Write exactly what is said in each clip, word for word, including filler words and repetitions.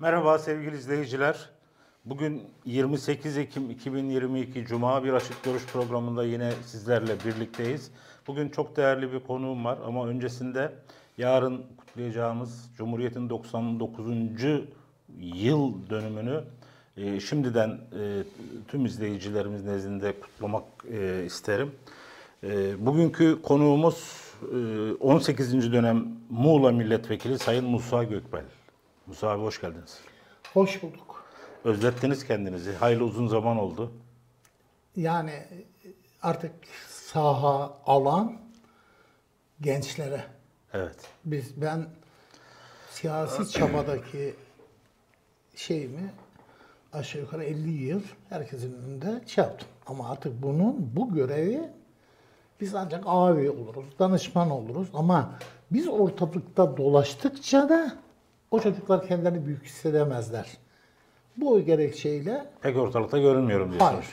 Merhaba sevgili izleyiciler. Bugün yirmi sekiz Ekim iki bin yirmi iki Cuma bir açık görüş programında yine sizlerle birlikteyiz. Bugün çok değerli bir konuğum var ama öncesinde yarın kutlayacağımız Cumhuriyet'in doksan dokuzuncu yıl dönümünü e, şimdiden e, tüm izleyicilerimiz nezdinde kutlamak e, isterim. E, bugünkü konuğumuz e, on sekizinci dönem Muğla Milletvekili Sayın Musa Gökbel. Musa abi hoş geldiniz. Hoş bulduk. Özlettiniz kendinizi. Hayli uzun zaman oldu. Yani artık saha alan gençlere. Evet. Biz ben siyasi çabadaki şeyimi aşağı yukarı elli yıl herkesin önünde şey yaptım. Ama artık bunun bu görevi biz ancak abi oluruz, danışman oluruz ama biz ortalıkta dolaştıkça da o çocuklar kendilerini büyük hissedemezler. Bu gerekçeyle... Pek ortalıkta görünmüyorum diyorsunuz.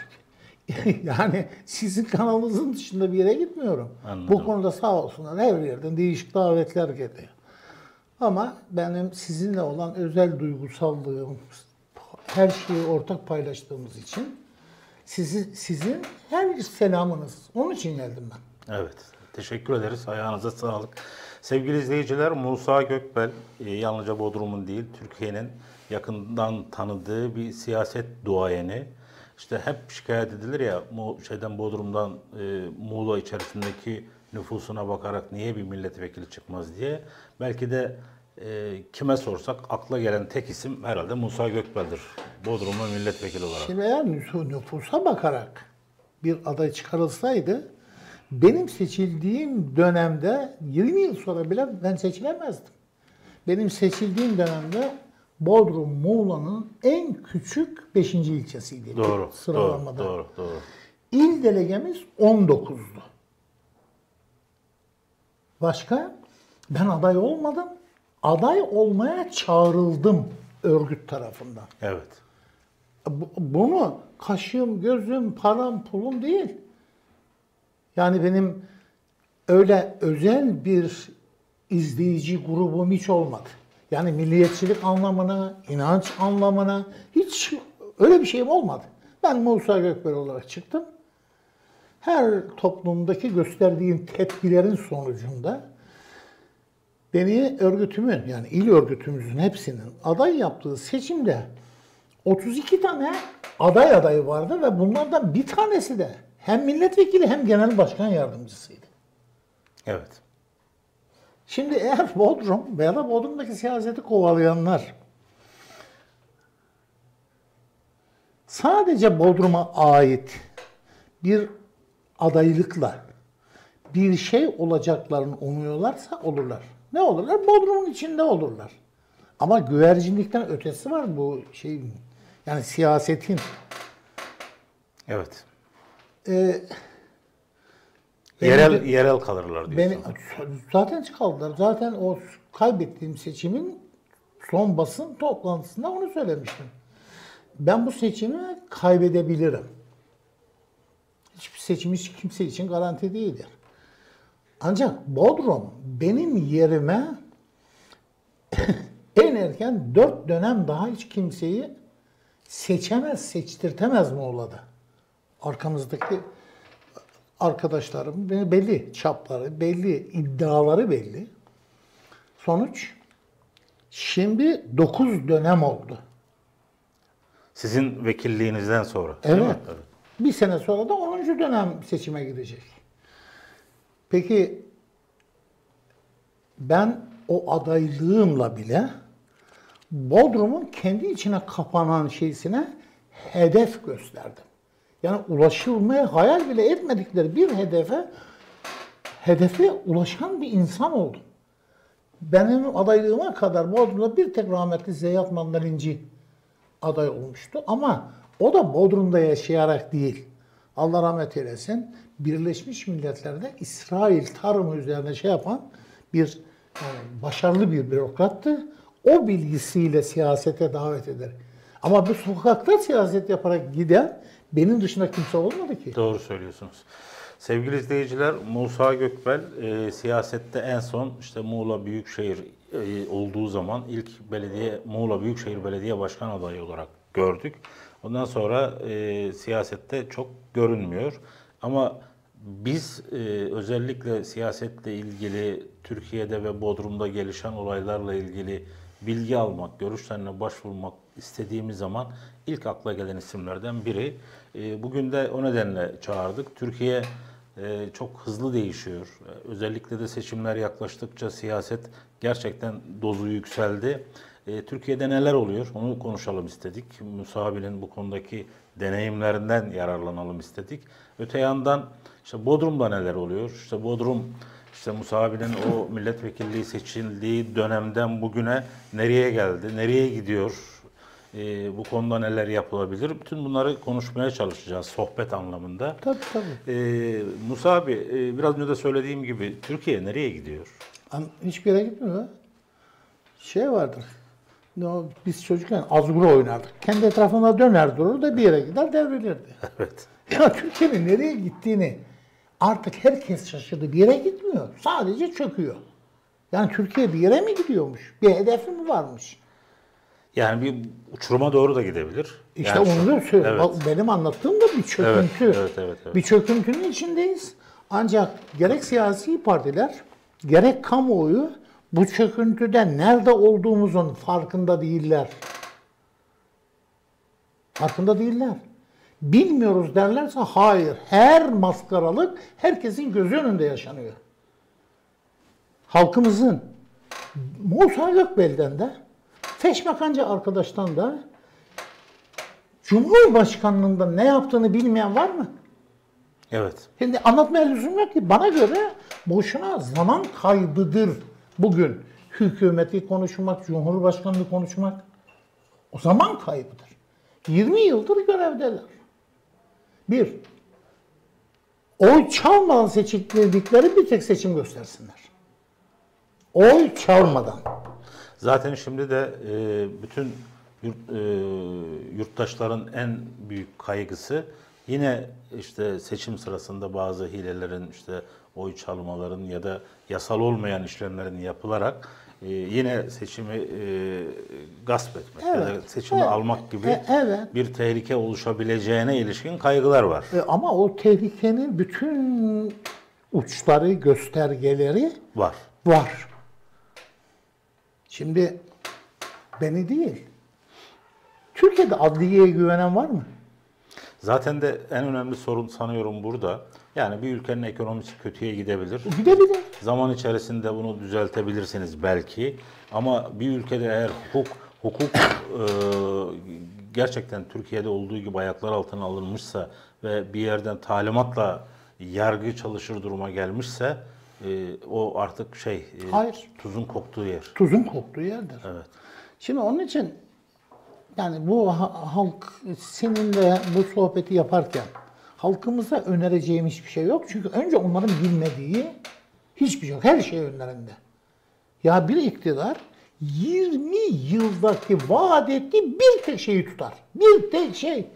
Hayır. Yani sizin kanalınızın dışında bir yere gitmiyorum. Anladım. Bu konuda sağ olsunlar her yerden değişik davetler geliyor. Ama benim sizinle olan özel duygusallığım, her şeyi ortak paylaştığımız için sizi, sizin her selamınız. Onun için geldim ben. Evet. Teşekkür ederiz. Ayağınıza sağlık. Sevgili izleyiciler, Musa Gökbel yalnızca Bodrum'un değil, Türkiye'nin yakından tanıdığı bir siyaset duayeni. İşte hep şikayet edilir ya, şeyden Bodrum'dan e, Muğla içerisindeki nüfusuna bakarak niye bir milletvekili çıkmaz diye. Belki de e, kime sorsak akla gelen tek isim herhalde Musa Gökbel'dir. Bodrum'un milletvekili olarak. Şimdi eğer nüfusa bakarak bir aday çıkarılsaydı, benim seçildiğim dönemde yirmi yıl sonra bile ben seçilemezdim. Benim seçildiğim dönemde Bodrum, Muğla'nın en küçük beşinci ilçesiydi. Doğru, sıralamada. Doğru, doğru, doğru. İl delegemiz on dokuzdu. Başka? Ben aday olmadım. Aday olmaya çağrıldım örgüt tarafından. Evet. Bunu kaşığım, gözüm, param, pulum değil. Yani benim öyle özel bir izleyici grubum hiç olmadı. Yani milliyetçilik anlamına, inanç anlamına hiç öyle bir şeyim olmadı. Ben Musa Gökbel olarak çıktım. Her toplumdaki gösterdiğim tepkilerin sonucunda beni örgütümün, yani il örgütümüzün hepsinin aday yaptığı seçimde otuz iki tane aday adayı vardı ve bunlardan bir tanesi de hem milletvekili hem genel başkan yardımcısıydı. Evet. Şimdi eğer Bodrum veya da Bodrum'daki siyaseti kovalayanlar sadece Bodrum'a ait bir adaylıkla bir şey olacaklarını umuyorlarsa olurlar. Ne olurlar? Bodrum'un içinde olurlar. Ama güvercinlikten ötesi var bu şeyin. Yani siyasetin. Evet. Ee, yerel beni, yerel kalırlar diyorsunuz. Beni, zaten kaldılar. Zaten o kaybettiğim seçimin son basın toplantısında onu söylemiştim. Ben bu seçimi kaybedebilirim. Hiçbir seçim hiç kimse için garanti değildir. Ancak Bodrum benim yerime en erken dört dönem daha hiç kimseyi seçemez, seçtirtemez Muğla'da. Arkamızdaki arkadaşlarım belli, çapları belli, iddiaları belli. Sonuç, şimdi dokuz dönem oldu. Sizin vekilliğinizden sonra. Evet. Bir sene sonra da onuncu dönem seçime gidecek. Peki, ben o adaylığımla bile Bodrum'un kendi içine kapanan şeysine hedef gösterdim. Yani ulaşılmaya hayal bile etmedikleri bir hedefe, hedefe ulaşan bir insan oldum. Benim adaylığıma kadar Bodrum'da bir tek rahmetli Zeynep Mandalinci aday olmuştu. Ama o da Bodrum'da yaşayarak değil, Allah rahmet eylesin, Birleşmiş Milletler'de İsrail tarımı üzerine şey yapan bir yani başarılı bir bürokrattı. O bilgisiyle siyasete davet eder. Ama bu sokakta siyaset yaparak giden benim dışında kimse olmadı ki. Doğru söylüyorsunuz. Sevgili izleyiciler, Musa Gökbel e, siyasette en son işte Muğla Büyükşehir e, olduğu zaman ilk belediye Muğla Büyükşehir Belediye Başkan adayı olarak gördük. Ondan sonra e, siyasette çok görünmüyor. Ama biz e, özellikle siyasetle ilgili Türkiye'de ve Bodrum'da gelişen olaylarla ilgili bilgi almak, görüşlerine başvurmak istediğimiz zaman ilk akla gelen isimlerden biri. E, bugün de o nedenle çağırdık. Türkiye e, çok hızlı değişiyor. E, özellikle de seçimler yaklaştıkça siyaset gerçekten dozu yükseldi. E, Türkiye'de neler oluyor onu konuşalım istedik. Musa abinin bu konudaki deneyimlerinden yararlanalım istedik. Öte yandan işte Bodrum'da neler oluyor? İşte Bodrum, işte Musa abinin o milletvekilliği seçildiği dönemden bugüne nereye geldi, nereye gidiyor? E, bu konuda neler yapılabilir? Bütün bunları konuşmaya çalışacağız sohbet anlamında. Tabii tabii. E, Musa abi, e, biraz önce de söylediğim gibi Türkiye nereye gidiyor? Hiçbir yere gitmiyor. Şey vardır. No, biz çocukken azgura oynardık. Kendi etrafında döner durur da bir yere gider devrilirdi. Evet. Ya Türkiye'nin nereye gittiğini artık herkes şaşırdı. Bir yere gitmiyor. Sadece çöküyor. Yani Türkiye bir yere mi gidiyormuş? Bir hedefi mi varmış? Yani bir uçuruma doğru da gidebilir. İşte yani onu da söylüyorum. Evet. Benim anlattığım da bir çöküntü. Evet, evet, evet, evet. Bir çöküntünün içindeyiz. Ancak gerek siyasi partiler, gerek kamuoyu bu çöküntüde nerede olduğumuzun farkında değiller. Farkında değiller. Bilmiyoruz derlerse hayır. Her maskaralık herkesin gözü önünde yaşanıyor. Halkımızın Musa Gökbel'den de, Feşmakancı arkadaştan da, Cumhurbaşkanlığında ne yaptığını bilmeyen var mı? Evet. Şimdi anlatmaya lüzum yok ki. Bana göre boşuna zaman kaybıdır bugün hükümeti konuşmak, Cumhurbaşkanlığı konuşmak. O zaman kaybıdır. yirmi yıldır görevdeler. Bir, oy çalmadan seçildikleri bir tek seçim göstersinler. Oy çalmadan. Zaten şimdi de bütün yurttaşların en büyük kaygısı yine işte seçim sırasında bazı hilelerin, işte oy çalmaların ya da yasal olmayan işlemlerin yapılarak e, yine seçimi e, gasp etmek, evet, ya da seçimi, evet, almak gibi e, evet, bir tehlike oluşabileceğine ilişkin kaygılar var. E, ama o tehlikenin bütün uçları, göstergeleri var. Var. Şimdi beni değil, Türkiye'de adliyeye güvenen var mı? Zaten de en önemli sorun sanıyorum burada. Yani bir ülkenin ekonomisi kötüye gidebilir. Gidebilir. Zaman içerisinde bunu düzeltebilirsiniz belki. Ama bir ülkede eğer hukuk, hukuk e, gerçekten Türkiye'de olduğu gibi ayaklar altına alınmışsa ve bir yerden talimatla yargı çalışır duruma gelmişse e, o artık şey, e, hayır, tuzun koktuğu yer. Tuzun koktuğu yerdir. Evet. Şimdi onun için yani bu halk, seninle bu sohbeti yaparken halkımıza önereceğim hiçbir şey yok. Çünkü önce onların bilmediği hiçbir şey yok. Her şey önlerinde. Ya bir iktidar yirmi yıldaki vaat ettiği bir tek şeyi tutar. Bir tek şey.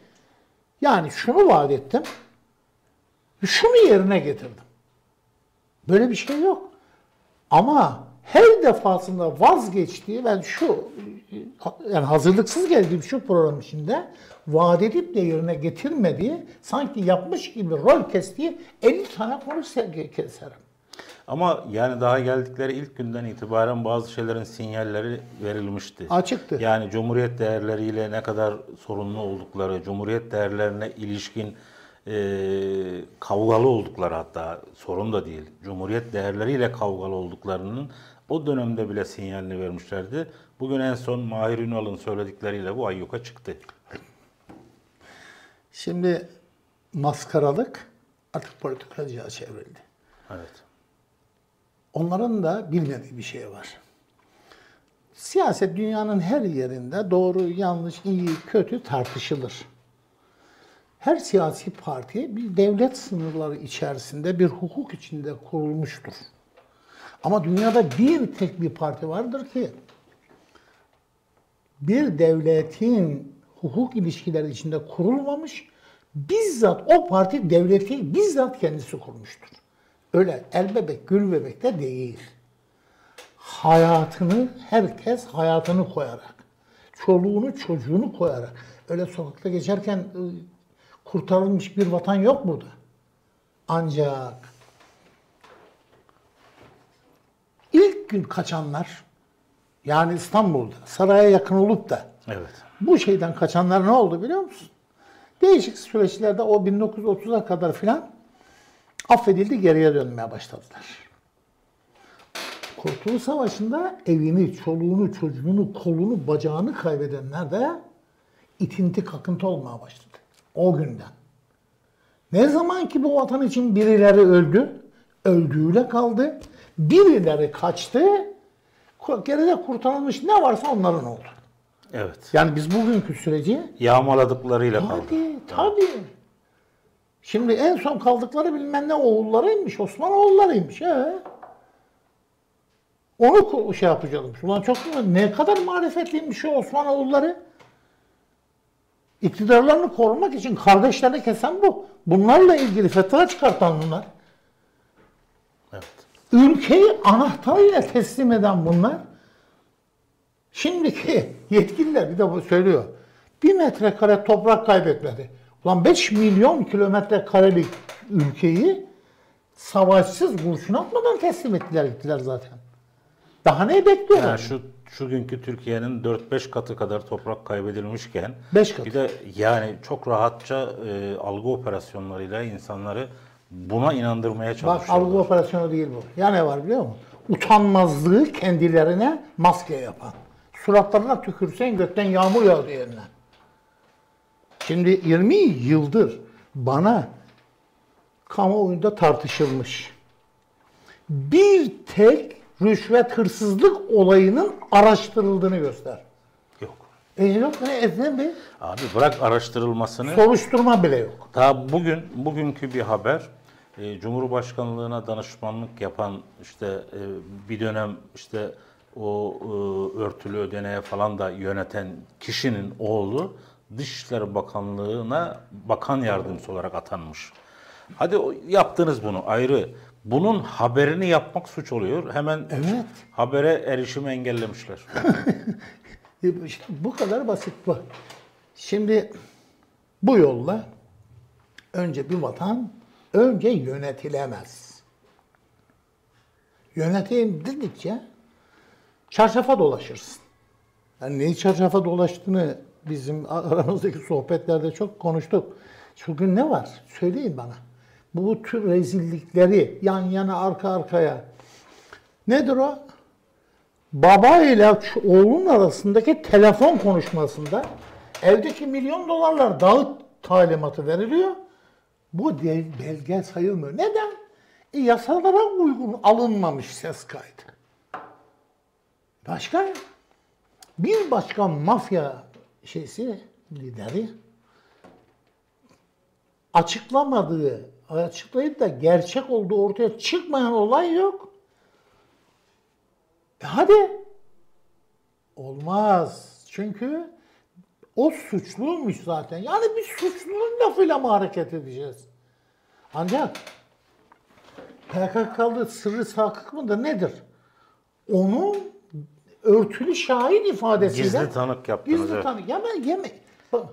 Yani şunu vaat ettim, şunu yerine getirdim. Böyle bir şey yok. Ama her defasında vazgeçtiği, ben şu, yani hazırlıksız geldiğim şu program içinde vaat edip de yerine getirmediği, sanki yapmış gibi rol kestiği elli tane konu keserim. Ama yani daha geldikleri ilk günden itibaren bazı şeylerin sinyalleri verilmişti. Açıktı. Yani Cumhuriyet değerleriyle ne kadar sorunlu oldukları, Cumhuriyet değerlerine ilişkin E, kavgalı oldukları, hatta sorun da değil, Cumhuriyet değerleriyle kavgalı olduklarının o dönemde bile sinyalini vermişlerdi. Bugün en son Mahir Ünal'ın söyledikleriyle bu ayyuka çıktı. Şimdi maskaralık artık politikacıya çevrildi. Evet. Onların da bilmediği bir şey var. Siyaset dünyanın her yerinde doğru, yanlış, iyi, kötü tartışılır. Her siyasi parti bir devlet sınırları içerisinde, bir hukuk içinde kurulmuştur. Ama dünyada bir tek bir parti vardır ki bir devletin hukuk ilişkileri içinde kurulmamış, bizzat o parti devleti bizzat kendisi kurmuştur. Öyle elbebek, gülbebek de değil. hayatını, herkes hayatını koyarak, çoluğunu, çocuğunu koyarak. Öyle sokakta geçerken kurtarılmış bir vatan yok burada. Ancak ilk gün kaçanlar, yani İstanbul'da, saraya yakın olup da evet, bu şeyden kaçanlar ne oldu biliyor musun? Değişik süreçlerde o bin dokuz yüz otuz'a kadar filan affedildi, geriye dönmeye başladılar. Kurtuluş Savaşı'nda evini, çoluğunu, çocuğunu, kolunu, bacağını kaybedenler de itinti kakıntı olmaya başladı o günden. Ne zaman ki bu vatan için birileri öldü, öldüğüyle kaldı, birileri kaçtı, geride kurtarılmış ne varsa onların oldu. Evet. Yani biz bugünkü süreci yağmaladıklarıyla kaldı. Tabii, tabii. Şimdi en son kaldıkları bilmem ne oğullarıymış, Osmanoğullarıymış. He. Onu şey yapacağım. Ulan çok ne kadar marifetliymiş o Osmanoğulları. İktidarlarını korumak için kardeşlerini kesen bu. Bunlarla ilgili fetva çıkartan bunlar. Evet. Ülkeyi anahtarıyla teslim eden bunlar. Şimdiki yetkililer bir de bu söylüyor. Bir metrekare toprak kaybetmedi. Ulan beş milyon kilometre karelik ülkeyi savaşsız kurşun atmadan teslim ettiler gittiler zaten. Daha ne bekliyorlar? Yani şu şu günkü Türkiye'nin dört beş katı kadar toprak kaybedilmişken bir de yani çok rahatça e, algı operasyonlarıyla insanları buna inandırmaya çalışıyorlar. Bak algı operasyonu değil bu. Ya ne var biliyor musun? Utanmazlığı kendilerine maske yapan. Suratlarına tükürsen gökten yağmur yağ diyenler. Şimdi yirmi yıldır bana kamuoyunda tartışılmış. Bir tek rüşvet, hırsızlık olayının araştırıldığını göster. Yok. E yok ne efendim? Abi bırak araştırılmasını. Soruşturma bile yok. Daha bugün, bugünkü bir haber. Cumhurbaşkanlığına danışmanlık yapan işte bir dönem işte o örtülü ödeneğe falan da yöneten kişinin oğlu Dışişleri Bakanlığı'na bakan yardımcısı olarak atanmış. Hadi yaptınız bunu ayrı. Bunun haberini yapmak suç oluyor. Hemen evet, habere erişimi engellemişler. Bu kadar basit bu. Şimdi bu yolla önce bir vatan önce yönetilemez. Yöneteyim dedikçe çarşafa dolaşırsın. Yani neyi çarşafa dolaştığını bizim aramızdaki sohbetlerde çok konuştuk. Çünkü ne var? Söyleyin bana. Bu tür rezillikleri yan yana arka arkaya. Nedir o? Baba ile oğlun arasındaki telefon konuşmasında evdeki milyon dolarlar dağıt talimatı veriliyor. Bu belge sayılmıyor. Neden? E, yasalara uygun alınmamış ses kaydı. Başka? Bir başka mafya şeysi, lideri açıklamadığı, açıklayıp da gerçek olduğu ortaya çıkmayan olay yok. E hadi. Olmaz. Çünkü o suçluymuş zaten. Yani biz suçlunun lafıyla mı hareket edeceğiz? Ancak P K K'lı sırrı sakık mıdır nedir? Onun örtülü şahit ifadesiyle gizli tanık yaptınız. Gizli evet, tanık. Ya ben yeme. Bak,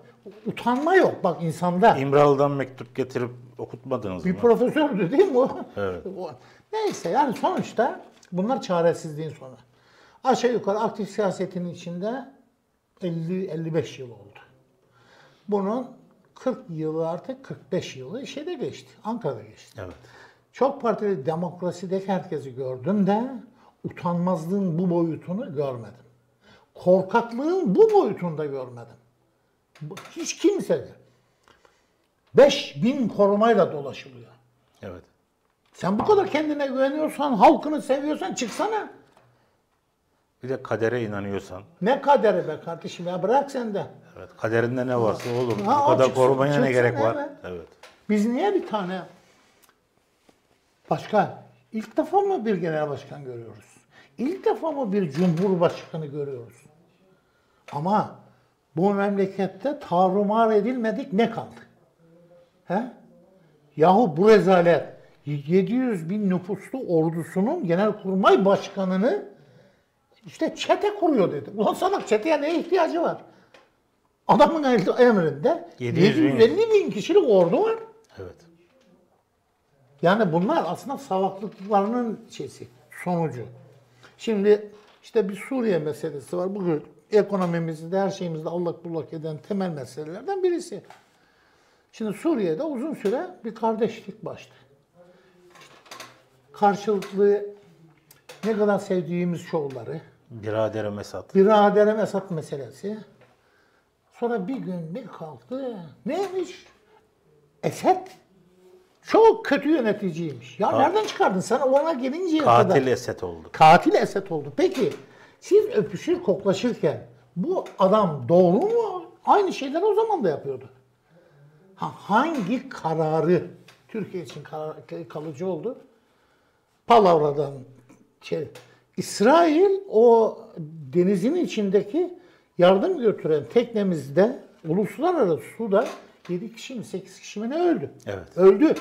utanma yok bak insanda. İmralı'dan mektup getirip okutmadınız mı? Bir profesördü değil mi o? Evet. Neyse yani sonuçta bunlar çaresizliğin sonu. Aşağı yukarı aktif siyasetin içinde elli elli beş yıl oldu. Bunun kırk yılı artık kırk beş yılı şeyde geçti. Ankara'da geçti. Evet. Çok partili demokrasideki herkesi gördüm de utanmazlığın bu boyutunu görmedim. Korkaklığın bu boyutunu da görmedim. Hiç kimse de. beş bin korumayla dolaşılıyor. Evet. Sen bu kadar kendine güveniyorsan, halkını seviyorsan çıksana. Bir de kadere inanıyorsan. Ne kaderi be kardeşim ya bırak sen de. Evet, kaderinde ne varsa oğlum ha, bu kadar çıksın, korumaya çıksın, ne gerek evet, var? Evet. Biz niye bir tane başkan, ilk defa mı bir genel başkan görüyoruz? İlk defa mı bir cumhurbaşkanı görüyoruz? Ama bu memlekette tarumar edilmedik ne kaldı? He? Yahu bu rezalet yedi yüz bin nüfuslu ordusunun genelkurmay başkanını İşte çete kuruyor dedi. Ulan salak, çeteye neye ihtiyacı var? Adamın emrinde yedi yüz elli bin kişilik ordu var. Evet. Yani bunlar aslında savaklıklarının şeysi, sonucu. Şimdi işte bir Suriye meselesi var. Bugün ekonomimizde, her şeyimizde allak bullak eden temel meselelerden birisi. Şimdi Suriye'de uzun süre bir kardeşlik başladı. Karşılıklı ne kadar sevdiğimiz şovları. Biradere Mesat. Biradere Mesat meselesi. Sonra bir gün bir kalktı. Neymiş? Esed çok kötü yöneticiymiş. Ya Kat nereden çıkardın sen? Ona gelinceye kadar. Katil Esed oldu. Katil Esed oldu. Peki siz öpüşür koklaşırken bu adam doğru mu? Aynı şeyleri o zaman da yapıyordu. Ha, hangi kararı Türkiye için karar, kalıcı oldu? Palavra'dan şey, İsrail o denizin içindeki yardım götüren teknemizde uluslararası suda yedi kişi mi sekiz kişi mi ne öldü? Evet. Öldü.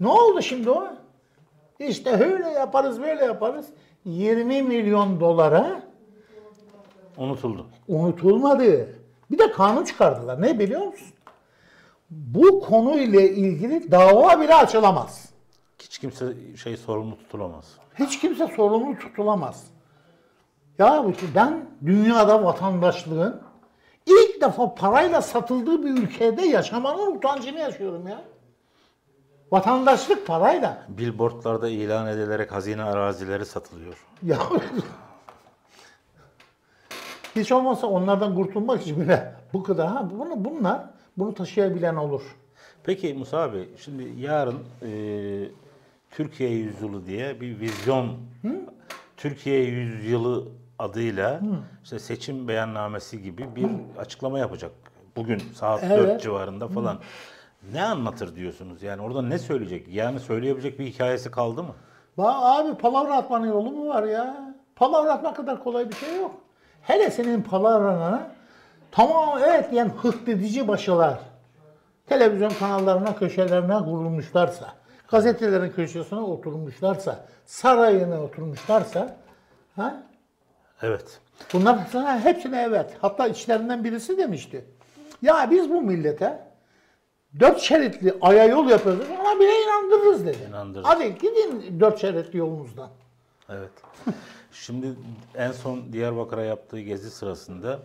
Ne oldu şimdi o? İşte öyle yaparız böyle yaparız. yirmi milyon dolara unutuldu. Unutulmadı. Bir de kanun çıkardılar. Ne biliyor musun? Bu konuyla ilgili dava bile açılamaz. Hiç kimse şey sorumlu tutulamaz. Hiç kimse sorumlu tutulamaz. Ya ben dünyada vatandaşlığın ilk defa parayla satıldığı bir ülkede yaşamanın utancını yaşıyorum ya. Vatandaşlık parayla. Billboardlarda ilan edilerek hazine arazileri satılıyor. Ya hiç olmazsa onlardan kurtulmak için bile bu kadar. Ha, bunu, bunlar bunu taşıyabilen olur. Peki Musa abi, şimdi yarın e, Türkiye Yüzyılı diye bir vizyon, hı? Türkiye Yüzyılı adıyla, hı, işte seçim beyannamesi gibi bir, hı, açıklama yapacak. Bugün saat, evet, dört civarında falan. Hı. Ne anlatır diyorsunuz? Yani orada ne söyleyecek? Yani söyleyebilecek bir hikayesi kaldı mı? Ba abi palavra atmanın yolu mu var ya? Palavra atmak kadar kolay bir şey yok. Hele senin palavrana tamam evet diyen hıhdedici başılar. Televizyon kanallarına, köşelerine kurulmuşlarsa, gazetelerin köşesine oturmuşlarsa, sarayına oturmuşlarsa, ha? Evet. Bunlar sana hepsine evet. Hatta içlerinden birisi demişti. Ya biz bu millete dört şeritli aya yol yapıyoruz, ona bile inandırırız dedi. İnandırır. Hadi gidin dört şeritli yolumuzdan. Evet. Şimdi en son Diyarbakır'a yaptığı gezi sırasında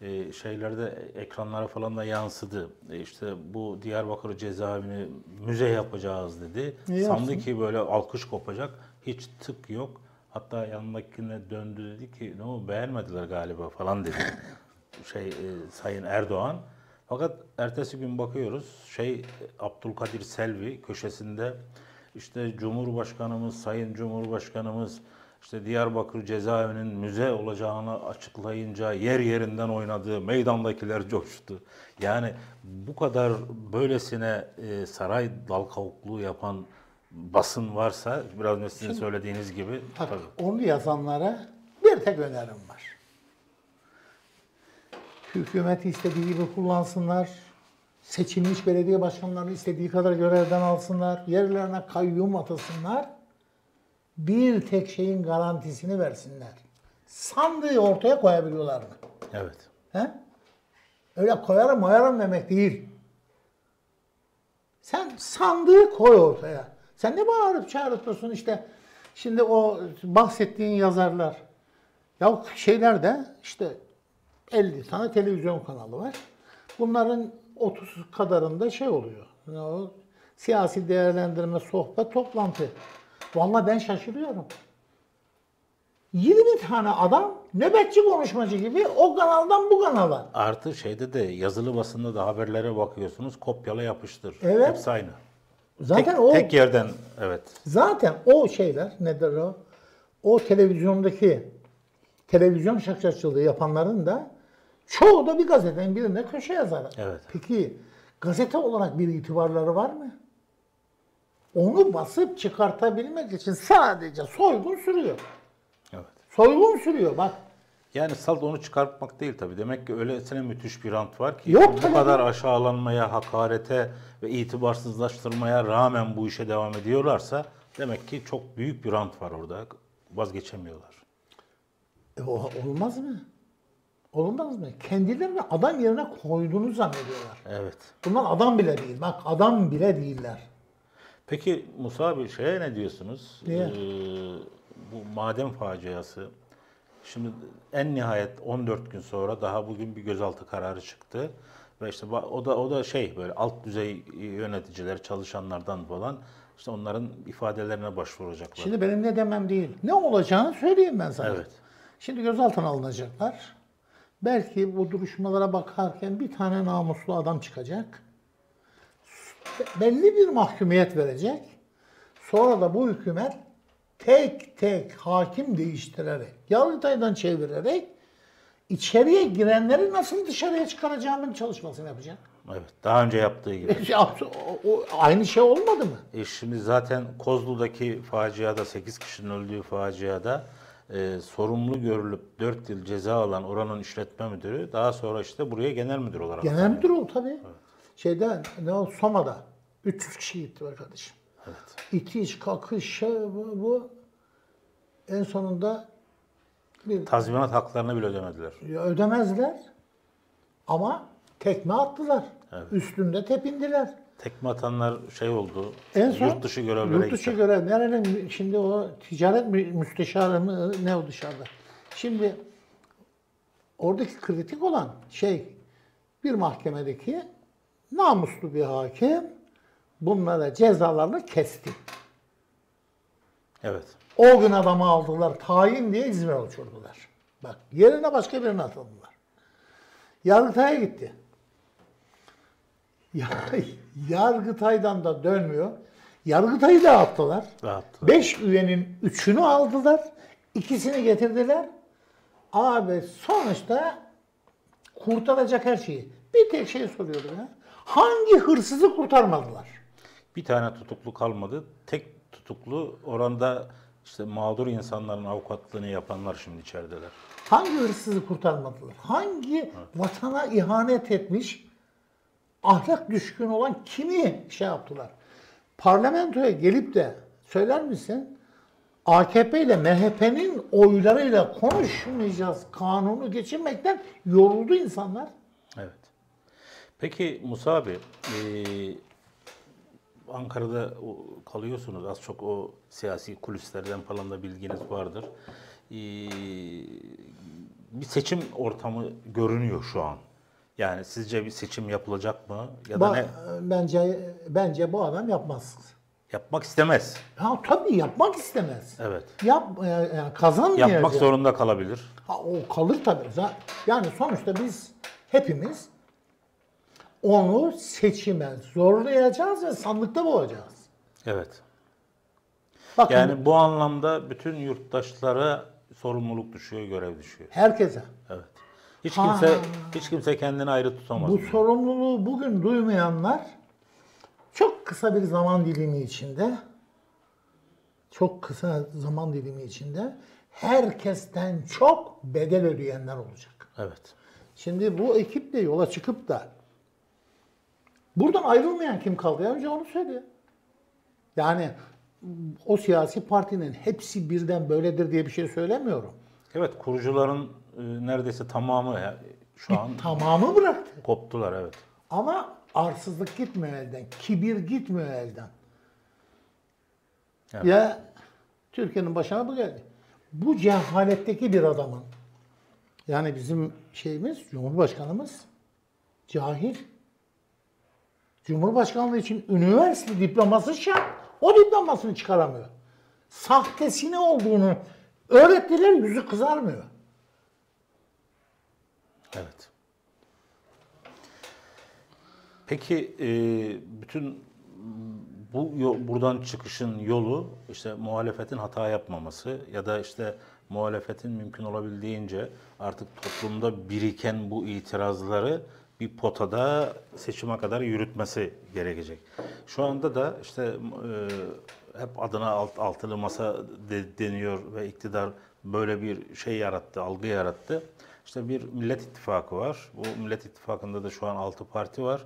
Ee, şeylerde, ekranlara falan da yansıdı. Ee, işte bu Diyarbakır cezaevini müze yapacağız dedi. İyi sandı olsun ki böyle alkış kopacak. Hiç tık yok. Hatta yanındakine döndü dedi ki ne o, beğenmediler galiba falan dedi. şey e, Sayın Erdoğan. Fakat ertesi gün bakıyoruz şey Abdülkadir Selvi köşesinde işte Cumhurbaşkanımız, Sayın Cumhurbaşkanımız İşte Diyarbakır cezaevinin müze olacağını açıklayınca yer yerinden oynadı, meydandakiler coştu. Yani bu kadar böylesine e, saray dalkavukluğu yapan basın varsa, biraz önce sizin söylediğiniz gibi. Tabii, tabii. Onu yazanlara bir tek önerim var. Hükümeti istediği gibi kullansınlar, seçilmiş belediye başkanlarını istediği kadar görevden alsınlar, yerlerine kayyum atasınlar. Bir tek şeyin garantisini versinler. Sandığı ortaya koyabiliyorlar mı? Evet. He? Öyle koyarım koyarım demek değil. Sen sandığı koy ortaya. Sen ne bağırıp çağırıyorsun işte. Şimdi o bahsettiğin yazarlar. Ya şeylerde işte elli tane televizyon kanalı var. Bunların otuz kadarında şey oluyor. O siyasi değerlendirme, sohbet, toplantı. Vallahi ben şaşırıyorum. yirmi tane adam nöbetçi konuşmacı gibi o kanaldan bu kanala. Artı şeyde de yazılı basında da haberlere bakıyorsunuz kopyala yapıştır. Evet. Hepsi aynı. Zaten tek, o tek yerden evet. Zaten o şeyler nedir o? O televizyondaki televizyon şakşakçılığı yapanların da çoğu da bir gazetenin birinde köşe yazarı. Evet. Peki gazete olarak bir itibarları var mı? Onu basıp çıkartabilmek için sadece soygun sürüyor. Evet. Soygun sürüyor bak. Yani salt onu çıkartmak değil tabii. Demek ki öylesine müthiş bir rant var ki yok, bu kadar yok. Aşağılanmaya, hakarete ve itibarsızlaştırmaya rağmen bu işe devam ediyorlarsa demek ki çok büyük bir rant var orada. Vazgeçemiyorlar. E, olmaz mı? Olmaz mı? Kendilerini adam yerine koyduğunu zannediyorlar. Evet. Bunlar adam bile değil. Bak adam bile değiller. Peki Musa abi şeye ne diyorsunuz? Niye? Ee, bu maden faciası. Şimdi en nihayet on dört gün sonra daha bugün bir gözaltı kararı çıktı. Ve işte o da o da şey böyle alt düzey yöneticiler, çalışanlardan falan işte onların ifadelerine başvuracaklar. Şimdi benim ne demem değil. Ne olacağını söyleyeyim ben sana. Evet. Şimdi gözaltına alınacaklar. Belki bu duruşmalara bakarken bir tane namuslu adam çıkacak. Belli bir mahkumiyet verecek. Sonra da bu hükümet tek tek hakim değiştirerek, Yargıtay'dan çevirerek içeriye girenleri nasıl dışarıya çıkaracağının çalışmasını yapacak. Evet, daha önce yaptığı gibi. O, o, aynı şey olmadı mı? E şimdi zaten Kozlu'daki faciada, sekiz kişinin öldüğü faciada e, sorumlu görülüp dört yıl ceza alan oranın işletme müdürü daha sonra işte buraya genel müdür olarak. Genel yani. Müdür oldu tabii. Evet. Şeyden, ne o, Soma'da üç yüz kişi gitti be kardeşim. Evet. İtiş, kakış, şey, bu, bu en sonunda bir, tazminat haklarını bile ödemediler. Ödemezler ama tekme attılar. Evet. Üstünde tepindiler. Tekme atanlar şey oldu, en son, yurt dışı görevlere yurt dışı görev, nerenin şimdi o ticaret müsteşarı mı ne o dışarıda. Şimdi oradaki kritik olan şey bir mahkemedeki namuslu bir hakim bunlara cezalarını kesti. Evet. O gün adamı aldılar, tayin diye İzmir'e uçurdular. Bak yerine başka birini atıldılar. Yargıtay'a gitti. Yargıtay'dan da dönmüyor. Yargıtay'ı da attılar. Rahatlar. Beş üyenin üçünü aldılar. İkisini getirdiler. Abi sonuçta kurtaracak her şeyi. Bir tek şey soruyordu ya. Hangi hırsızı kurtarmadılar? Bir tane tutuklu kalmadı. Tek tutuklu oranda işte mağdur insanların avukatlığını yapanlar şimdi içerideler. Hangi hırsızı kurtarmadılar? Hangi evet. Vatana ihanet etmiş, ahlak düşkün olan kimi şey yaptılar? Parlamentoya gelip de söyler misin? A K P ile M H P'nin oylarıyla konuşmayacağız kanunu geçirmekten yoruldu insanlar. Evet. Peki Musa abi, e, Ankara'da kalıyorsunuz. Az çok o siyasi kulislerden falan da bilginiz vardır. E, bir seçim ortamı görünüyor şu an. Yani sizce bir seçim yapılacak mı? Ya da ba ne? Bence bence bu adam yapmaz. Yapmak istemez. Ha tabii yapmak istemez. Evet. Yap yani kazanmayacak. Yapmak zorunda kalabilir. Ha, o kalır tabii. Yani sonuçta biz hepimiz onu seçime zorlayacağız ve sandıkta boğacağız. Evet. Bakın, yani bu anlamda bütün yurttaşlara sorumluluk düşüyor, görev düşüyor. Herkese. Evet. Hiç kimse ha, hiç kimse kendini ayrı tutamaz. Bu yani. Sorumluluğu bugün duymayanlar çok kısa bir zaman dilimi içinde çok kısa zaman dilimi içinde herkesten çok bedel ödeyenler olacak. Evet. Şimdi bu ekiple yola çıkıp da buradan ayrılmayan kim kaldı? Önce onu söyle. Yani o siyasi partinin hepsi birden böyledir diye bir şey söylemiyorum. Evet, kurucuların e, neredeyse tamamı ya, şu an... Tamamı bıraktı. Koptular, evet. Ama arsızlık gitmiyor elden, kibir gitmiyor elden. Evet. Ya Türkiye'nin başına bu geldi. Bu cehaletteki bir adamın, yani bizim şeyimiz, Cumhurbaşkanımız cahil. Cumhurbaşkanlığı için üniversite diploması şart. O diplomasını çıkaramıyor. Sahtesine olduğunu öğrettiler, yüzü kızarmıyor. Evet. Peki bütün bu buradan çıkışın yolu işte muhalefetin hata yapmaması ya da işte muhalefetin mümkün olabildiğince artık toplumda biriken bu itirazları bir potada seçime kadar yürütmesi gerekecek. Şu anda da işte e, hep adına alt, altılı masa de, deniyor ve iktidar böyle bir şey yarattı, algı yarattı. İşte bir Millet İttifakı var. Bu Millet İttifakı'nda da şu an altı parti var.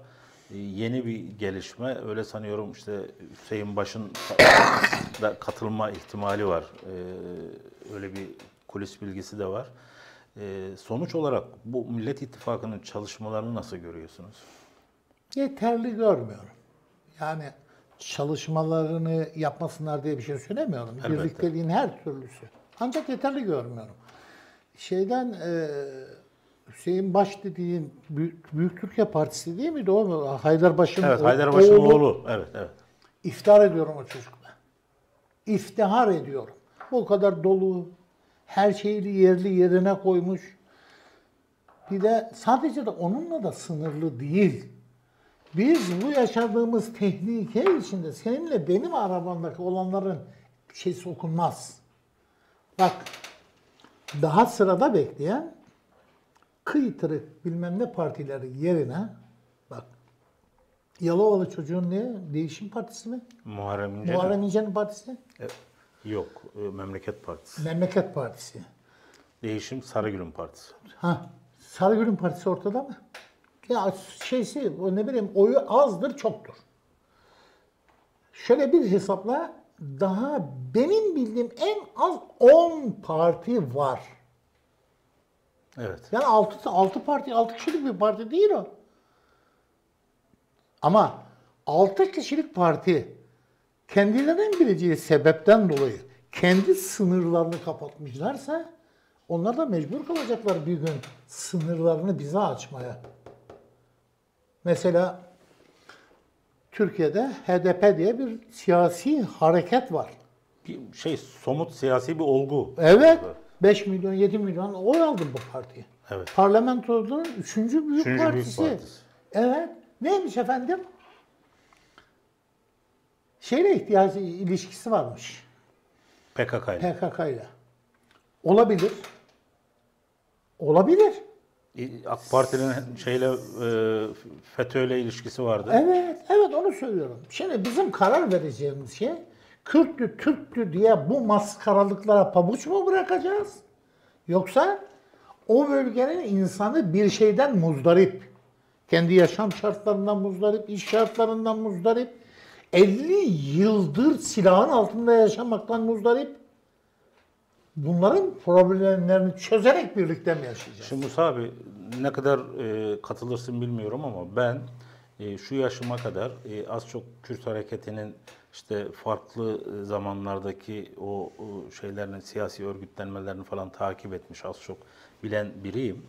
E, yeni bir gelişme. Öyle sanıyorum işte Hüseyin Baş'ın da katılma ihtimali var. E, öyle bir kulis bilgisi de var. E, sonuç olarak bu Millet İttifakı'nın çalışmalarını nasıl görüyorsunuz? Yeterli görmüyorum. Yani çalışmalarını yapmasınlar diye bir şey söylemiyorum. Birlikteliğin her türlüsü. Ancak yeterli görmüyorum. Şeyden e, Hüseyin Baş dediğin Büyük, Büyük Türkiye Partisi değil miydi? O Haydarbaş'ın evet, Haydarbaş'ın oğlu. oğlu. Evet, evet. İftihar ediyorum o çocukla. İftihar ediyorum. Bu kadar dolu, her şeyi yerli yerine koymuş. Bir de sadece de onunla da sınırlı değil. Biz bu yaşadığımız tehlike içinde seninle benim arabamdaki olanların şeysi okunmaz. Bak, daha sırada bekleyen kıytırık bilmem ne partileri yerine bak, Yalovalı çocuğun ne? Değişim Partisi mi? Muharrem İnce'nin. Muharrem İnce'nin partisi? E, yok, e, Memleket Partisi. Memleket Partisi. Değişim Sarıgül'ün partisi. Ha, Sarıgül'ün partisi ortada mı? Ya şeysi, ne bileyim, oyu azdır, çoktur. Şöyle bir hesapla, daha benim bildiğim en az on parti var. Evet. Yani altı parti, altı kişilik bir parti değil o. Ama altı kişilik parti kendilerinin bileceği sebepten dolayı kendi sınırlarını kapatmışlarsa onlar da mecbur kalacaklar bir gün sınırlarını bize açmaya. Mesela Türkiye'de H D P diye bir siyasi hareket var. Bir şey, somut siyasi bir olgu. Evet. beş milyon, yedi milyon oy aldım bu partiye. Evet. Parlamento'nun üçüncü Büyük, Partisi. Büyük Partisi. Evet. Neymiş efendim? Şeyle ihtiyacı ilişkisi varmış. P K K'yla. P K K'yla. Olabilir. Olabilir. AK Parti'nin şeyle, FETÖ'yle ilişkisi vardı. Evet, evet onu söylüyorum. Şimdi bizim karar vereceğimiz şey, Kürtlü, Türklü diye bu maskaralıklara pabuç mu bırakacağız? Yoksa o bölgenin insanı bir şeyden muzdarip, kendi yaşam şartlarından muzdarip, iş şartlarından muzdarip, elli yıldır silahın altında yaşamaktan muzdarip, bunların problemlerini çözerek birlikte mi yaşayacağız? Şimdi Musa abi, ne kadar e, katılırsın bilmiyorum ama ben e, şu yaşıma kadar e, az çok Kürt hareketinin işte farklı zamanlardaki o, o şeylerin, siyasi örgütlenmelerini falan takip etmiş, az çok bilen biriyim.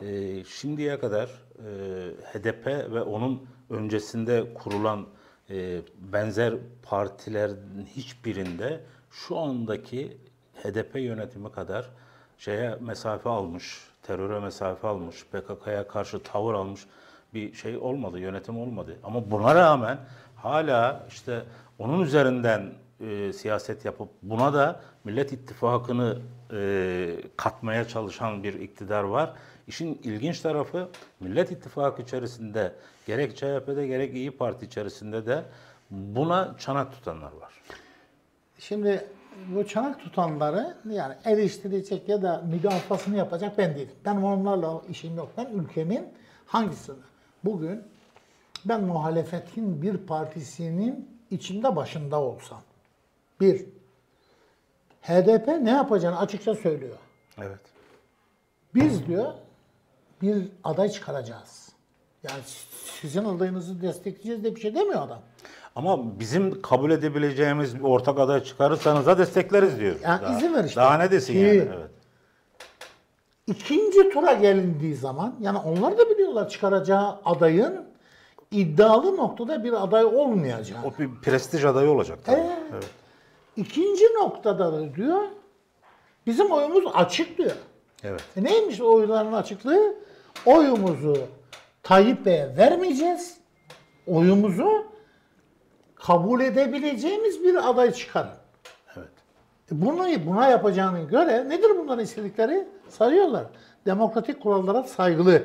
E, şimdiye kadar e, H D P ve onun öncesinde kurulan e, benzer partilerin hiçbirinde şu andaki H D P yönetimi kadar şeye mesafe almış, teröre mesafe almış, P K K'ya karşı tavır almış bir şey olmadı, yönetim olmadı. Ama buna rağmen hala işte onun üzerinden e, siyaset yapıp buna da Millet İttifakı'nı e, katmaya çalışan bir iktidar var. İşin ilginç tarafı, Millet İttifakı içerisinde gerek C H P'de gerek İYİ Parti içerisinde de buna çanak tutanlar var. Şimdi bu çanak tutanları yani eleştirecek ya da müdafasını yapacak ben değilim. Ben onlarla işim yok. Ben ülkemin hangisini? Bugün ben muhalefetin bir partisinin içinde başında olsam. Bir, H D P ne yapacağını açıkça söylüyor. Evet. Biz diyor bir aday çıkaracağız. Yani sizin adayınızı destekleyeceğiz diye bir şey demiyor adam. Ama bizim kabul edebileceğimiz bir ortak aday çıkarırsanız da destekleriz diyor. Yani daha, izin ver işte. Daha ne desin ki, yani. Evet. İkinci tura gelindiği zaman, yani onlar da biliyorlar çıkaracağı adayın iddialı noktada bir aday olmayacağını. O bir prestij adayı olacak. Tabii. Ee, evet. İkinci noktada da diyor, bizim oyumuz açık diyor. Evet. E neymiş oyların açıklığı? Oyumuzu Tayyip Bey'e vermeyeceğiz. Oyumuzu kabul edebileceğimiz bir aday çıkarın. Evet. Bunu buna yapacağına göre nedir bunların istedikleri? Sayıyorlar. Demokratik kurallara saygılı.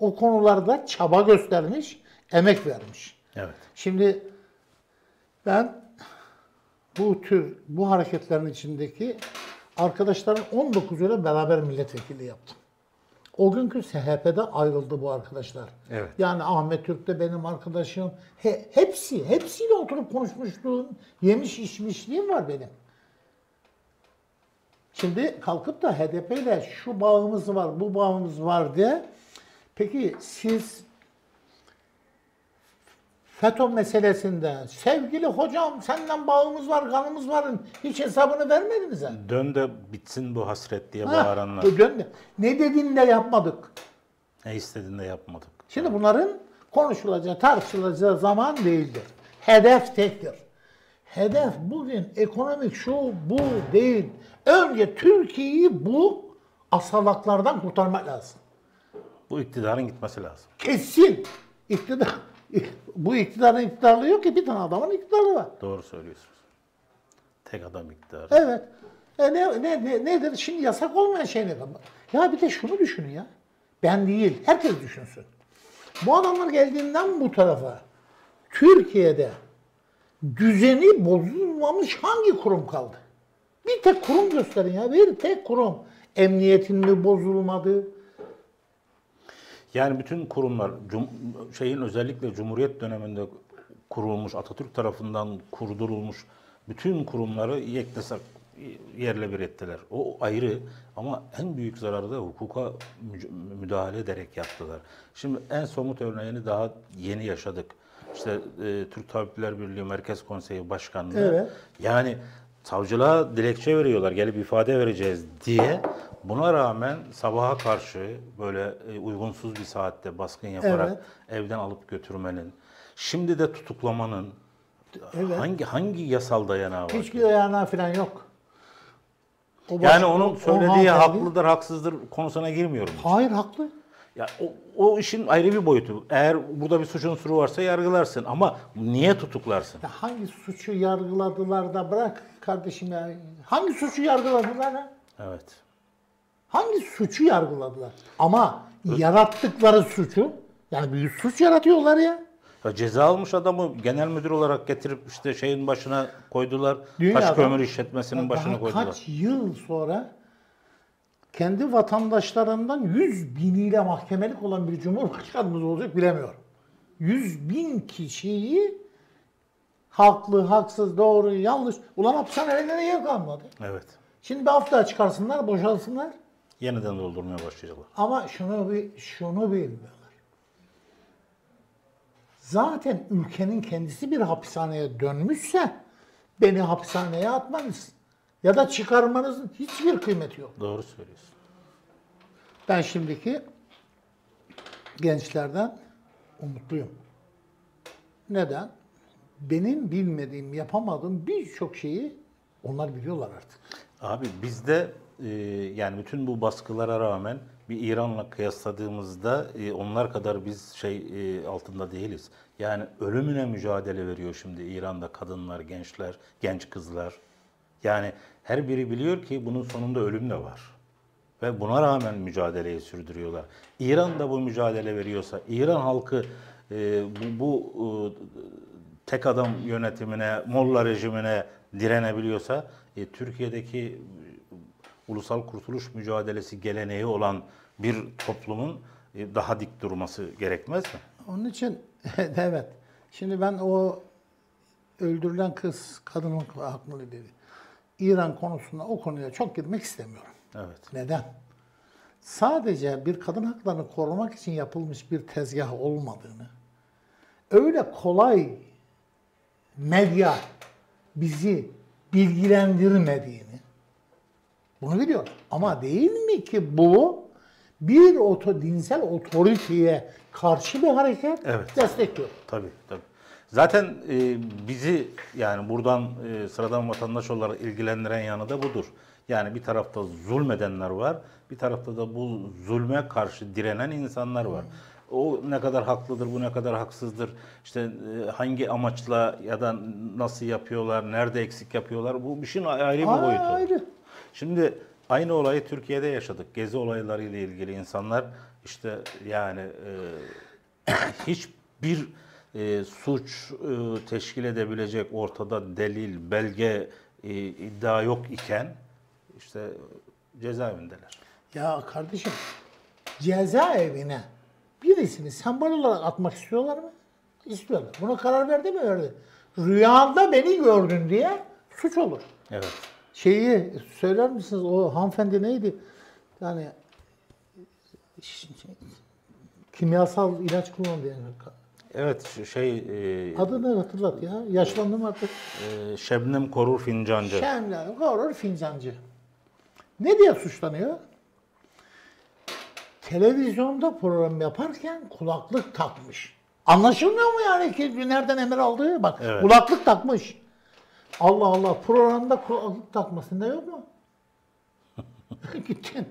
O konularda çaba göstermiş, emek vermiş. Evet. Şimdi ben bu tür, bu hareketlerin içindeki arkadaşların on dokuzuyla beraber milletvekili yaptım. O günkü S H P'de ayrıldı bu arkadaşlar. Evet. Yani Ahmet Türk de benim arkadaşım. He, hepsi, hepsiyle oturup konuşmuşluğum, yemiş içmişliğim var benim. Şimdi kalkıp da H D P ile şu bağımız var, bu bağımız var diye. Peki siz FETÖ meselesinde sevgili hocam senden bağımız var, kanımız var, hiç hesabını vermediniz ha? Dön de bitsin bu hasret diye ha, bağıranlar. Dön de. Ne dediğini de yapmadık. Ne istediğini de yapmadık. Şimdi bunların konuşulacağı, tartışılacağı zaman değildir. Hedef tektir. Hedef bugün ekonomik şu, bu değil. Önce Türkiye'yi bu asalaklardan kurtarmak lazım. Bu iktidarın gitmesi lazım. Kesin. İktidar, bu iktidarın iktidarlığı yok ki, bir tane adamın iktidarlığı var. Doğru söylüyorsunuz. Tek adam iktidarı. Evet. E ne, ne, ne, nedir? Şimdi yasak olmayan şey nedir? Ya bir de şunu düşünün ya. Ben değil, herkes düşünsün. Bu adamlar geldiğinden bu tarafa Türkiye'de düzeni bozulmamış hangi kurum kaldı? Bir tek kurum gösterin ya. Bir tek kurum. Emniyetin mi bozulmadı? Yani bütün kurumlar, şeyin özellikle Cumhuriyet döneminde kurulmuş, Atatürk tarafından kurdurulmuş bütün kurumları yeknesak yerle bir ettiler. O ayrı ama en büyük zararı da hukuka müdahale ederek yaptılar. Şimdi en somut örneğini daha yeni yaşadık. İşte e, Türk Tabipler Birliği Merkez Konseyi Başkanlığı, evet. Yani savcılığa dilekçe veriyorlar, gelip ifade vereceğiz diye. Buna rağmen sabaha karşı böyle e, uygunsuz bir saatte baskın yaparak, evet, evden alıp götürmenin, şimdi de tutuklamanın, evet, hangi hangi yasal dayanağı var? Hiçbir dayanağı falan yok. O yani onun söylediği haklıdır, haksızdır konusuna girmiyorum. Hayır, haklı. Ya o, o işin ayrı bir boyutu. Eğer burada bir suç unsuru varsa yargılarsın ama niye tutuklarsın? Ya hangi suçu yargıladılar da bırak kardeşim ya. Hangi suçu yargıladılar ha? Evet. Hangi suçu yargıladılar? Ama Ö yarattıkları suçu, yani büyük suç yaratıyorlar ya. Ya ceza almış adamı genel müdür olarak getirip işte şeyin başına koydular. Dünyada, taş kömür işletmesinin başına koydular. Kaç yıl sonra kendi vatandaşlarından yüz biniyle mahkemelik olan bir cumhurbaşkanımız olacak bilemiyorum. Yüz bin kişiyi haklı, haksız, doğru, yanlış. Ulan hapishanelere yer kalmadı. Evet. Şimdi bir hafta çıkarsınlar, boşalsınlar. Yeniden doldurmaya başlayacaklar. Ama şunu bir, şunu bilmiyorlar. Zaten ülkenin kendisi bir hapishaneye dönmüşse beni hapishaneye atmanız ya da çıkarmanızın hiçbir kıymeti yok. Doğru söylüyorsun. Ben şimdiki gençlerden umutluyum. Neden? Benim bilmediğim, yapamadığım birçok şeyi onlar biliyorlar artık. Abi bizde e, yani bütün bu baskılara rağmen bir İran'la kıyasladığımızda e, onlar kadar biz şey e, altında değiliz. Yani ölümüne mücadele veriyor şimdi İran'da kadınlar, gençler, genç kızlar. Yani her biri biliyor ki bunun sonunda ölüm de var. Ve buna rağmen mücadeleyi sürdürüyorlar. İran da bu mücadele veriyorsa, İran halkı e, bu, bu e, tek adam yönetimine, Molla rejimine direnebiliyorsa, e, Türkiye'deki ulusal kurtuluş mücadelesi geleneği olan bir toplumun e, daha dik durması gerekmez mi? Onun için evet. Şimdi ben o öldürülen kız, kadının aklını dedi. İran konusunda, o konuya çok girmek istemiyorum. Evet. Neden? Sadece bir kadın haklarını korumak için yapılmış bir tezgah olmadığını, öyle kolay medya bizi bilgilendirmediğini, bunu biliyor. Ama değil mi ki bu bir oto, dinsel otoriteye karşı bir hareket, evet, destekliyor. Tabii, tabii. Zaten e, bizi yani buradan e, sıradan vatandaş olarak ilgilendiren yanı da budur. Yani bir tarafta zulmedenler var, bir tarafta da bu zulme karşı direnen insanlar var. O ne kadar haklıdır, bu ne kadar haksızdır, işte e, hangi amaçla ya da nasıl yapıyorlar, nerede eksik yapıyorlar, bu işin ayrı bir boyutu. Ayrı. Şimdi aynı olayı Türkiye'de yaşadık. Gezi olaylarıyla ilgili insanlar işte yani e, hiçbir... E, suç e, teşkil edebilecek ortada delil, belge, e, iddia yok iken işte cezaevindeler. Ya kardeşim, cezaevine birisini sembol olarak atmak istiyorlar mı? İstiyorlar. Buna karar verdi mi? Verdi. Rüyanda beni gördün diye suç olur. Evet. şeyi söyler misiniz? O hanımefendi neydi? Yani kimyasal ilaç kullandı yani. Evet şey... E, adını hatırlat ya. Yaşlandım artık. E, Şebnem Korur Fincancı. Şebnem Korur Fincancı. Ne diye suçlanıyor? Televizyonda program yaparken kulaklık takmış. Anlaşılmıyor mu yani ki nereden emir aldığı? Bak evet. Kulaklık takmış. Allah Allah, programda kulaklık takmasında yok mu? Gittin.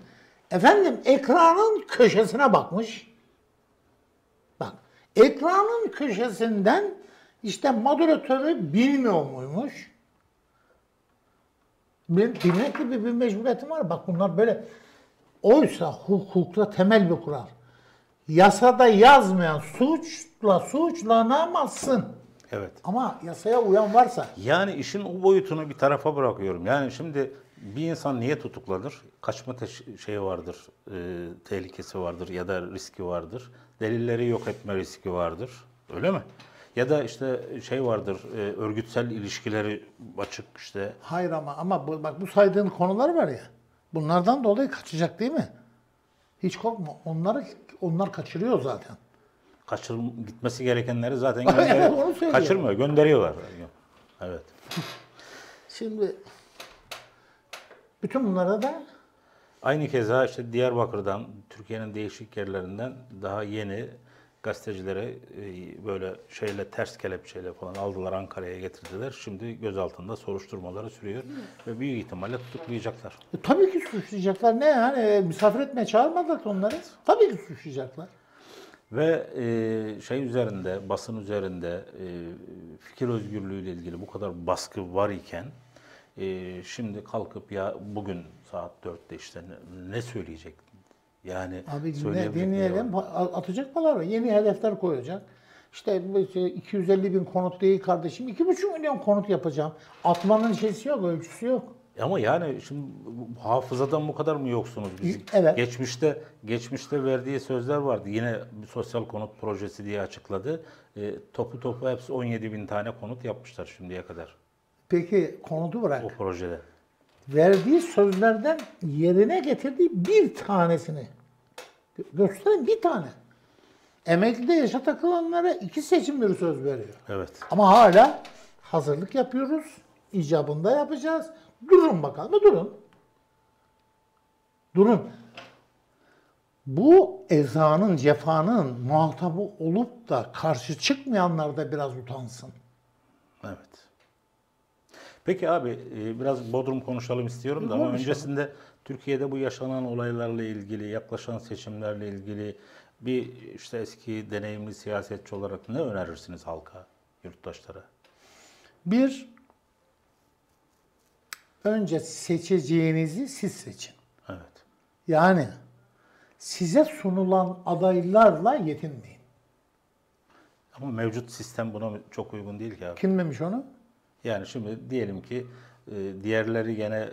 Efendim ekranın köşesine bakmış. Bak ekranın köşesinden işte moderatörü bilmiyor muymuş? Benim bilmek gibi bir mecburiyetim var. Bak bunlar böyle. Oysa hukukta temel bir kural. Yasada yazmayan suçla suçlanamazsın. Evet. Ama yasaya uyan varsa. Yani işin o boyutunu bir tarafa bırakıyorum. Yani şimdi bir insan niye tutuklanır? Kaçma şeyi vardır, e, tehlikesi vardır ya da riski vardır. Delilleri yok etme riski vardır. Öyle mi? Ya da işte şey vardır, e, örgütsel ilişkileri açık işte. Hayır ama ama bu, bak bu saydığın konular var ya. Bunlardan dolayı kaçacak değil mi? Hiç korkma. Onları onlar kaçırıyor zaten. Kaçır, gitmesi gerekenleri zaten gönderiyor. Evet, kaçırmıyor, gönderiyorlar. Evet. Şimdi bütün bunlara da aynı keza işte Diyarbakır'dan, Türkiye'nin değişik yerlerinden daha yeni gazetecilere böyle şeyle ters kelepçeyle falan aldılar, Ankara'ya getirdiler. Şimdi gözaltında soruşturmaları sürüyor ve büyük ihtimalle tutuklayacaklar. E, tabii ki suçlayacaklar. Ne yani misafir etmeye çağırmadılar onları. Tabii ki suçlayacaklar. Ve e, şey üzerinde, basın üzerinde e, fikir özgürlüğüyle ilgili bu kadar baskı var iken e, şimdi kalkıp ya bugün saat dörtte işte ne, ne söyleyecek? Yani abi ne, dinleyelim, atacak palavra, yeni hedefler koyacak. İşte iki yüz elli bin konut değil kardeşim, iki buçuk milyon konut yapacağım. Atmanın şeysi yok, ölçüsü yok. Ama yani şimdi hafızadan bu kadar mı yoksunuz biz? Evet. Geçmişte geçmişte verdiği sözler vardı. Yine bir sosyal konut projesi diye açıkladı. E, topu topu hepsi on yedi bin tane konut yapmışlar şimdiye kadar. Peki konutu bırak. O projede. Verdiği sözlerden yerine getirdiği bir tanesini göstereyim, bir tane. Emeklide yaşa takılanlara iki seçimleri söz veriyor. Evet. Ama hala hazırlık yapıyoruz, icabında yapacağız. Durun bakalım, durun. Durun. Bu ezanın, cefanın muhatabı olup da karşı çıkmayanlar da biraz utansın. Evet. Peki abi biraz Bodrum konuşalım istiyorum da ama öncesinde Türkiye'de bu yaşanan olaylarla ilgili, yaklaşan seçimlerle ilgili bir işte eski deneyimli siyasetçi olarak ne önerirsiniz halka, yurttaşlara? Bir, önce seçeceğinizi siz seçin. Evet. Yani size sunulan adaylarla yetinmeyin. Ama mevcut sistem buna çok uygun değil ki abi. Kim demiş onu? Yani şimdi diyelim ki diğerleri gene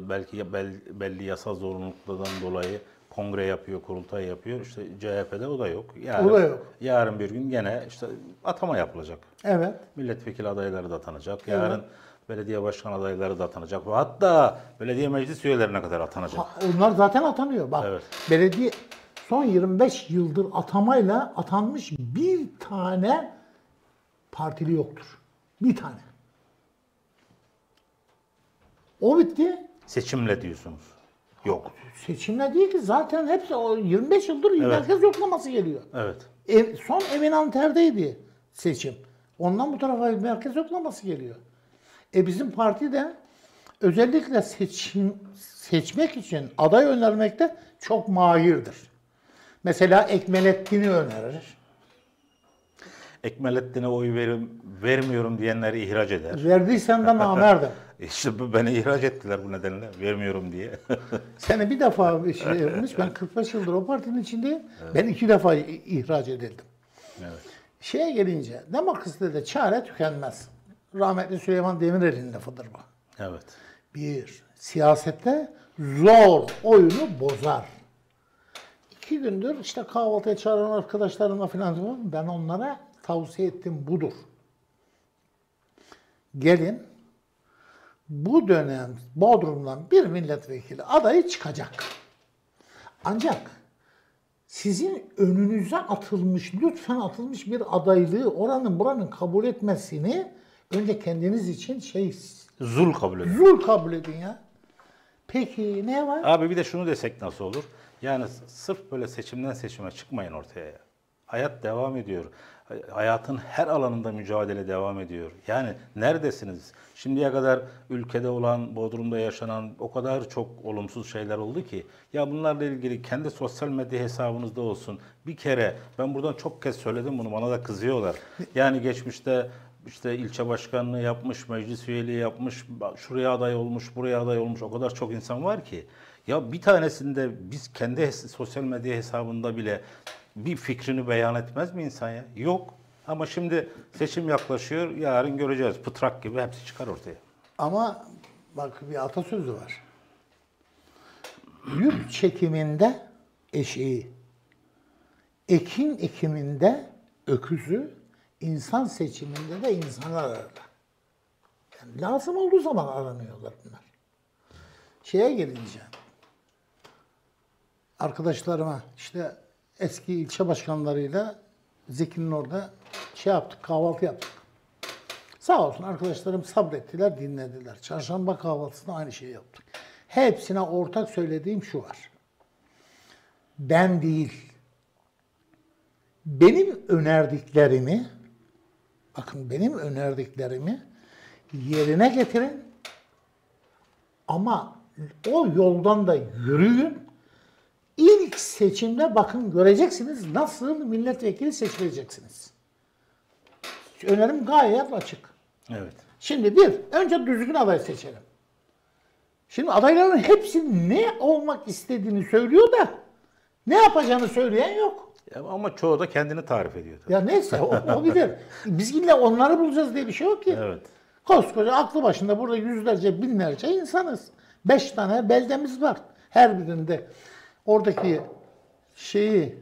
belki belli yasal zorunluluklardan dolayı kongre yapıyor, kurultay yapıyor. İşte C H P'de o da yok. Yarın, o da yok. Yarın bir gün gene işte atama yapılacak. Evet. Milletvekili adayları da atanacak. Yarın evet. Belediye başkan adayları da atanacak. Ve hatta belediye meclis üyelerine kadar atanacak. Ha, onlar zaten atanıyor. Bak evet. Belediye son yirmi beş yıldır atamayla atanmış bir tane partili yoktur. Bir tane. O bitti. Seçimle diyorsunuz. Yok. Seçimle değil ki zaten hepsi o yirmi beş yıldır evet. Herkes yoklaması geliyor. Evet. E, son Eminanter'deydi seçim. Ondan bu tarafa herkes yoklaması geliyor. E bizim parti de özellikle seçim seçmek için aday önermekte çok mahirdir. Mesela Ekmelettin'i önerir. Ekmelettin'e oy verim, vermiyorum diyenleri ihraç eder. Verdiysem de namerdim. İşte beni ihraç ettiler bu nedenle. Vermiyorum diye. Seni bir defa şey yapmış. Ben kırk beş yıldır o partinin içindeyim. Evet. Ben iki defa ihraç edildim. Evet. Şeye gelince, demokraside de çare tükenmez. Rahmetli Süleyman Demirel'in lafıdır bu. Evet. Bir, siyasette zor oyunu bozar. İki gündür işte kahvaltıya çağıran arkadaşlarımla falan ben onlara tavsiye ettim budur. Gelin bu dönem Bodrum'dan bir milletvekili adayı çıkacak. Ancak sizin önünüze atılmış, lütfen atılmış bir adaylığı oranın buranın kabul etmesini önce kendiniz için şey... Zul kabul edin. Zul kabul edin ya. Peki ne var? Abi bir de şunu desek nasıl olur? Yani sırf böyle seçimden seçime çıkmayın ortaya. Hayat devam ediyor. Hayatın her alanında mücadele devam ediyor. Yani neredesiniz? Şimdiye kadar ülkede olan, Bodrum'da yaşanan o kadar çok olumsuz şeyler oldu ki. Ya bunlarla ilgili kendi sosyal medya hesabınızda olsun. Bir kere, ben buradan çok kez söyledim bunu, bana da kızıyorlar. Yani geçmişte işte ilçe başkanlığı yapmış, meclis üyeliği yapmış, şuraya aday olmuş, buraya aday olmuş o kadar çok insan var ki. Ya bir tanesinde biz kendi sosyal medya hesabında bile bir fikrini beyan etmez mi insan ya? Yok. Ama şimdi seçim yaklaşıyor, yarın göreceğiz. Pıtrak gibi hepsi çıkar ortaya. Ama bak bir atasözü var. Yük çekiminde eşeği, ekin ekiminde öküzü, insan seçiminde de insanlar ararlar. Yani lazım olduğu zaman aranıyorlar bunlar. Şeye gelince, arkadaşlarıma işte eski ilçe başkanlarıyla Zeki'nin orada şey yaptık, kahvaltı yaptık. Sağ olsun arkadaşlarım sabrettiler, dinlediler. Çarşamba kahvaltısında aynı şeyi yaptık. Hepsine ortak söylediğim şu var. Ben değil, benim önerdiklerimi, bakın benim önerdiklerimi yerine getirin ama o yoldan da yürüyün. İlk seçimde bakın göreceksiniz nasıl milletvekili seçileceksiniz. Önerim gayet açık. Evet. Şimdi bir, önce düzgün aday seçelim. Şimdi adayların hepsi ne olmak istediğini söylüyor da ne yapacağını söyleyen yok. Ya ama çoğu da kendini tarif ediyor. Tabii. Ya neyse o, o gider. Biz yine onları bulacağız diye bir şey yok ki. Evet. Koskoca aklı başında burada yüzlerce, binlerce insanız. Beş tane beldemiz var. Her birinde oradaki şeyi,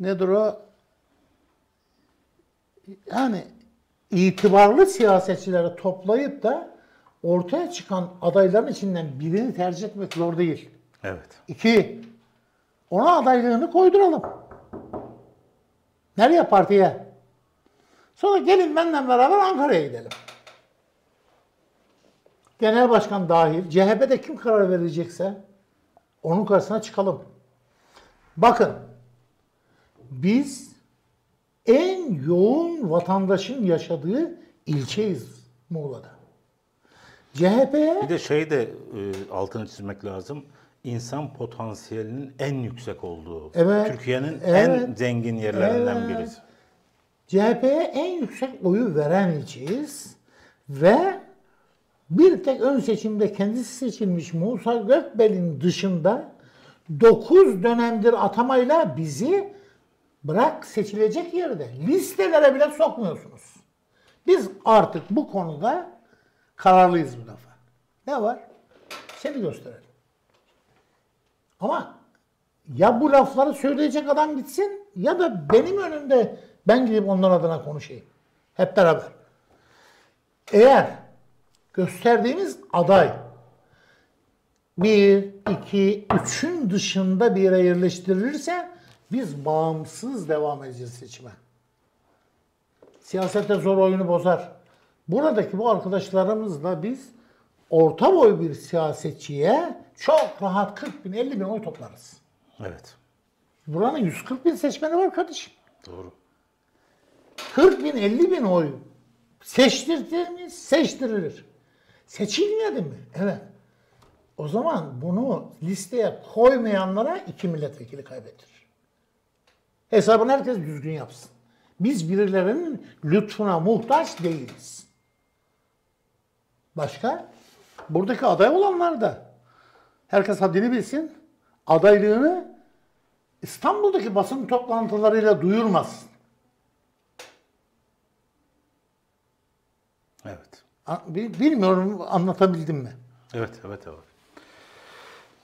nedir o? Yani itibarlı siyasetçileri toplayıp da ortaya çıkan adayların içinden birini tercih etmek zor değil. Evet. İki, ona adaylığını koyduralım. Nereye? Partiye. Sonra gelin benimle beraber Ankara'ya gidelim. Genel başkan dahil, C H P'de kim karar verecekse onun karşısına çıkalım. Bakın, biz en yoğun vatandaşın yaşadığı ilçeyiz Muğla'da. C H P'ye... Bir de şeyi de e, altını çizmek lazım. İnsan potansiyelinin en yüksek olduğu, evet, Türkiye'nin evet, en zengin yerlerinden evet, birisi. C H P'ye en yüksek oyu veren ilçeyiz ve bir tek ön seçimde kendisi seçilmiş Musa Gökbel'in dışında dokuz dönemdir atamayla bizi bırak seçilecek yerde listelere bile sokmuyorsunuz. Biz artık bu konuda kararlıyız bu defa. Ne var? Seni gösterelim. Ama ya bu lafları söyleyecek adam gitsin ya da benim önümde ben gidip onların adına konuşayım. Hep beraber. Eğer gösterdiğimiz aday bir, iki, üçün dışında bir yere yerleştirilirse biz bağımsız devam edeceğiz seçime. Siyasette zor oyunu bozar. Buradaki bu arkadaşlarımızla biz orta boy bir siyasetçiye çok rahat kırk bin elli bin oy toplarız. Evet. Buranın yüz kırk bin seçmeni var kardeşim. Doğru. kırk bin elli bin oy seçtirdi mi? Seçtirilir. Seçilmedi mi? Evet. O zaman bunu listeye koymayanlara iki milletvekili kaybettirir. Hesabını herkes düzgün yapsın. Biz birilerinin lütfuna muhtaç değiliz. Başka? Buradaki aday olanlar da herkes haddini bilsin. Adaylığını İstanbul'daki basın toplantılarıyla duyurmasın. Evet. Bilmiyorum anlatabildim mi? Evet, evet, evet.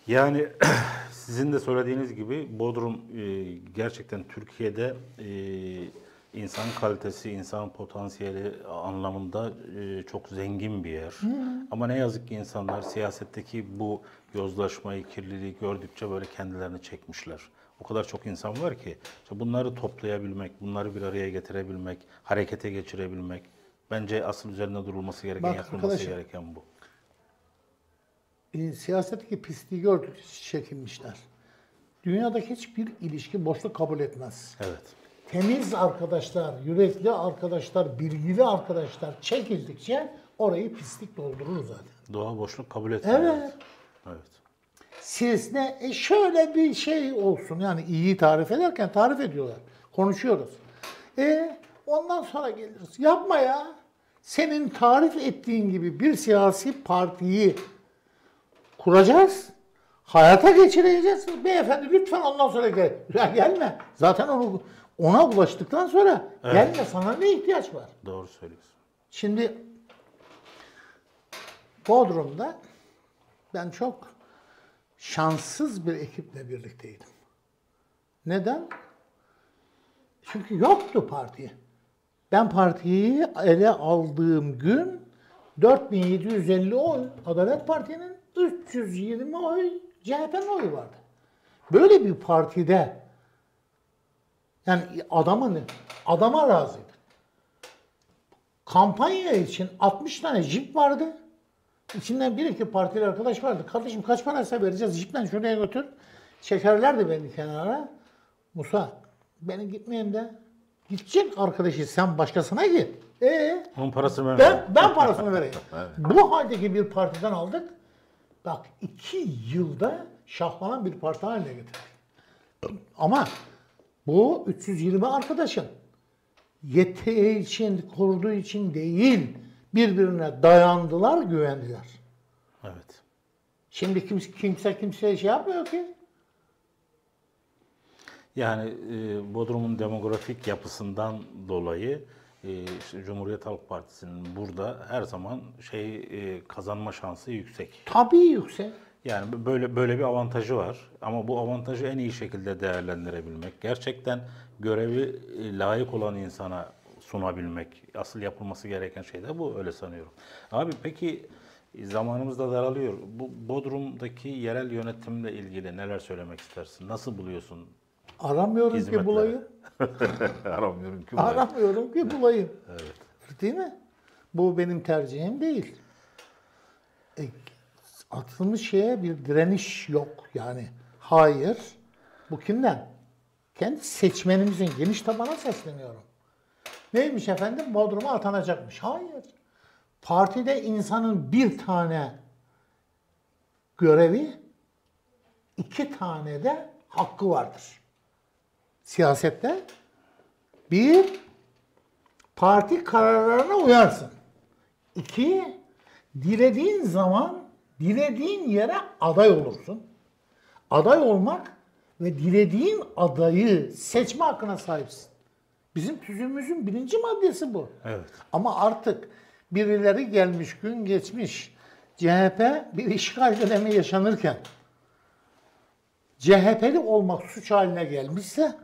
Yani sizin de söylediğiniz gibi Bodrum gerçekten Türkiye'de İnsan kalitesi, insan potansiyeli anlamında çok zengin bir yer. Hmm. Ama ne yazık ki insanlar siyasetteki bu yozlaşmayı, kirliliği gördükçe böyle kendilerini çekmişler. O kadar çok insan var ki işte bunları toplayabilmek, bunları bir araya getirebilmek, harekete geçirebilmek bence asıl üzerine durulması gereken, Bak, yapılması gereken bu. E, siyasetteki pisliği gördük, çekinmişler. Dünyadaki hiçbir ilişki boşluk kabul etmez. Evet. Temiz arkadaşlar, yürekli arkadaşlar, bilgili arkadaşlar çekildikçe orayı pislik doldurur zaten. Doğa boşluk kabul etmiyor. Evet. Evet. Siz ne? E şöyle bir şey olsun, yani iyi tarif ederken tarif ediyorlar. Konuşuyoruz. E ondan sonra geliriz. Yapma ya. Senin tarif ettiğin gibi bir siyasi partiyi kuracağız. Hayata geçireceğiz. Beyefendi lütfen ondan sonra gel. Ya gelme. Zaten onu... Ona ulaştıktan sonra evet. Gelme, sana ne ihtiyaç var? Doğru söylüyorsun. Şimdi Bodrum'da ben çok şanssız bir ekiple birlikteydim. Neden? Çünkü yoktu parti. Ben partiyi ele aldığım gün dört bin yedi yüz elli oy Adalet Parti'nin, üç yüz yirmi oy C H P'nin oyu vardı. Böyle bir partide yani adamın, adama razıydı. Kampanya için altmış tane jip vardı. İçinden bir iki partili arkadaş vardı. Kardeşim kaç paraysa vereceğiz, jipten şuraya götür. Çekerlerdi beni kenara. Musa, benim gitmeyeyim de. Gidecek arkadaşı sen başkasına git. Ee, Onun parasını ben, ben parasını vereyim. Evet. Bu haldeki bir partiden aldık. Bak iki yılda şahlanan bir parti haline getirdik. Ama... Bu üç yüz yirmi arkadaşın yeteği için, kurduğu için değil, birbirine dayandılar, güvendiler. Evet. Şimdi kimse, kimse kimseye şey yapmıyor ki. Yani e, Bodrum'un demografik yapısından dolayı e, işte Cumhuriyet Halk Partisi'nin burada her zaman şey e, kazanma şansı yüksek. Tabii yüksek. Yani böyle böyle bir avantajı var ama bu avantajı en iyi şekilde değerlendirebilmek, gerçekten görevi layık olan insana sunabilmek, asıl yapılması gereken şey de bu, öyle sanıyorum. Abi peki zamanımız da daralıyor. Bu Bodrum'daki yerel yönetimle ilgili neler söylemek istersin? Nasıl buluyorsun? Aramıyorum hizmetleri? ki bulayım. Aramıyorum ki bulayım. Aramıyorum ki bulayım. Evet. Değil mi? Bu benim tercihim değil. E, Atılmış şeye bir direniş yok yani. Hayır. Bu kimden? Kendi seçmenimizin, geniş tabana sesleniyorum. Neymiş efendim? Bodrum'a atanacakmış. Hayır. Partide insanın bir tane görevi, iki tane de hakkı vardır. Siyasette bir, parti kararlarına uyarsın. İki, dilediğin zaman dilediğin yere aday olursun. Aday olmak ve dilediğin adayı seçme hakkına sahipsin. Bizim tüzüğümüzün birinci maddesi bu. Evet. Ama artık birileri gelmiş, gün geçmiş. C H P bir işgal dönemi yaşanırken C H P'li olmak suç haline gelmişse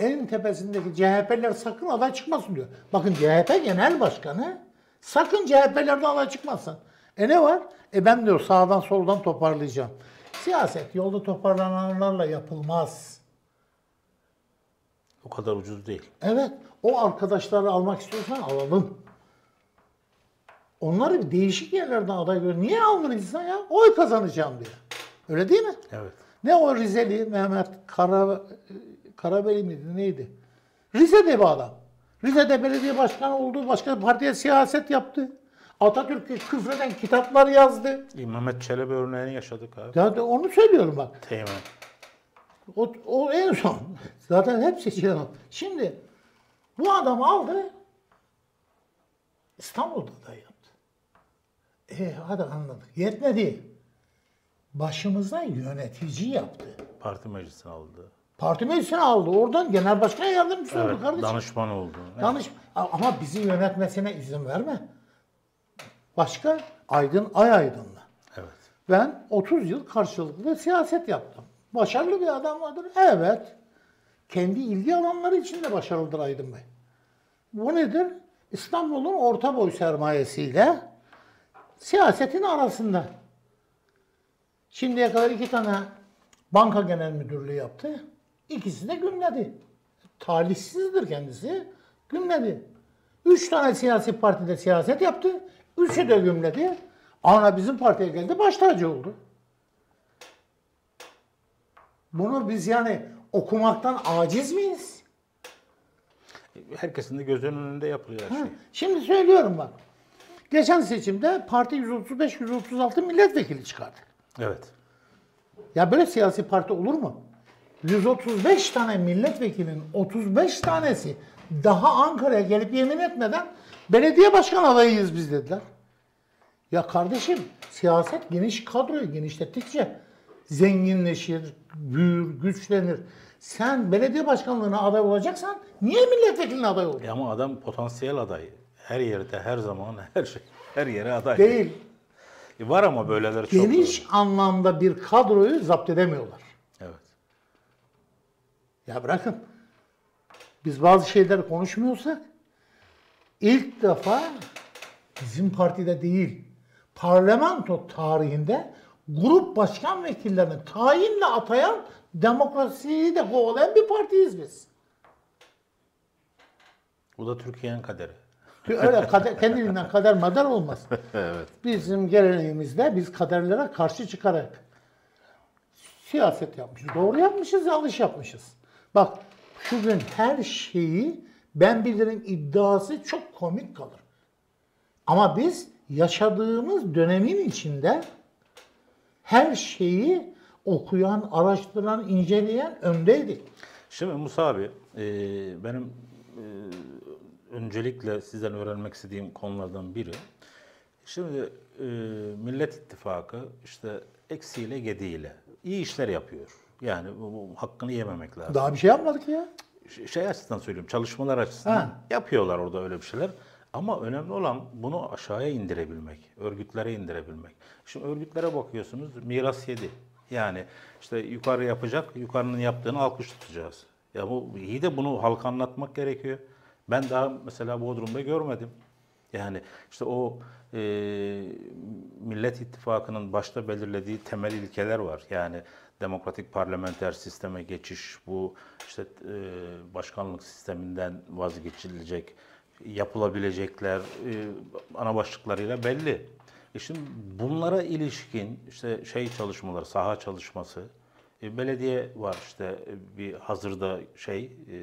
en tepesindeki C H P'liler sakın aday çıkmasın diyor. Bakın C H P Genel Başkanı sakın C H P'lerde aday çıkmasın. E ne var? E ben diyor sağdan soldan toparlayacağım. Siyaset yolda toparlananlarla yapılmaz. O kadar ucuz değil. Evet. O arkadaşları almak istiyorsan alalım. Onları bir değişik yerlerden aday gör. Niye alınır insan ya? Oy kazanacağım diye. Öyle değil mi? Evet. Ne o Rizeli Mehmet Kara, Karabeli miydi? Neydi? Rize'de bir adam. Rize'de belediye başkanı oldu. Başka partiye siyaset yaptı. Atatürk'ü küfreden kitaplar yazdı. Mehmet Çelebi örneğini yaşadık abi. Ya onu söylüyorum bak. Teğmen. O, o en son. Zaten hepsi şey. Şimdi bu adam aldı, İstanbul'da da yaptı. E hadi anladık. Yetmedi. Başımıza yönetici yaptı. Parti meclisini aldı. Parti meclisini aldı. Oradan genel başkan yardımcısı evet, oldu kardeşim. Danışman oldu. Danış... Evet. Ama bizi yönetmesine izin verme. Başka Aydın Ay Aydın'la. Evet. Ben otuz yıl karşılıklı siyaset yaptım. Başarılı bir adam vardır. Evet. Kendi ilgi alanları içinde başarılıdır Aydın Bey. Bu nedir? İstanbul'un orta boy sermayesiyle siyasetin arasında. Şimdiye kadar iki tane banka genel müdürlüğü yaptı. İkisi de gümledi. Talihsizdir kendisi. Gümledi. Üç tane siyasi partide siyaset yaptı. Üçü de gümledi. Ana bizim partiye geldi, baş tacı oldu. Bunu biz yani okumaktan aciz miyiz? Herkesin de gözünün önünde yapılıyor her şey. Ha, şimdi söylüyorum bak. Geçen seçimde parti yüz otuz beş yüz otuz altı milletvekili çıkardı. Evet. Ya böyle siyasi parti olur mu? yüz otuz beş tane milletvekilinin otuz beş tanesi daha Ankara'ya gelip yemin etmeden belediye başkan adayıyız biz dediler. Ya kardeşim, siyaset geniş, kadroyu genişlettikçe zenginleşir, büyür, güçlenir. Sen belediye başkanlığına aday olacaksan niye milletvekiline aday ol? Ama adam potansiyel aday. Her yerde, her zaman, her şey, her yere aday. Değil. E var ama böyleleri çok. Geniş anlamda bir kadroyu zapt edemiyorlar. Evet. Ya bırakın. Biz bazı şeyler konuşmuyorsak ilk defa bizim partide değil, parlamento tarihinde grup başkan vekillerini tayinle atayan, demokrasiyi de kovalayan bir partiyiz biz. Bu da Türkiye'nin kaderi. Öyle kader, kendiliğinden kader mader olmaz. Evet. Bizim geleneğimizde biz kaderlere karşı çıkarak siyaset yapmışız. Doğru yapmışız, yanlış yapmışız. Bak, şu gün her şeyi ben bilirim iddiası çok komik kalır. Ama biz yaşadığımız dönemin içinde her şeyi okuyan, araştıran, inceleyen öndeydik. Şimdi Musa abi, e, benim e, öncelikle sizden öğrenmek istediğim konulardan biri. Şimdi e, Millet İttifakı işte eksiyle gediğiyle iyi işler yapıyor. Yani bu, bu, hakkını yememek lazım. Daha bir şey yapmadık ya. Şey açısından söyleyeyim, çalışmalar açısından ha. yapıyorlar orada öyle bir şeyler. Ama önemli olan bunu aşağıya indirebilmek, örgütlere indirebilmek. Şimdi örgütlere bakıyorsunuz, miras yedi. Yani işte yukarı yapacak, yukarının yaptığını alkış tutacağız. Ya bu iyi de bunu halka anlatmak gerekiyor. Ben daha mesela Bodrum'da görmedim. Yani işte o e, Millet İttifakı'nın başta belirlediği temel ilkeler var. Yani demokratik parlamenter sisteme geçiş, bu işte e, başkanlık sisteminden vazgeçilecek, yapılabilecekler e, ana başlıklarıyla belli. E şimdi bunlara ilişkin işte şey çalışmaları, saha çalışması, e, belediye var işte e, bir hazırda şey e,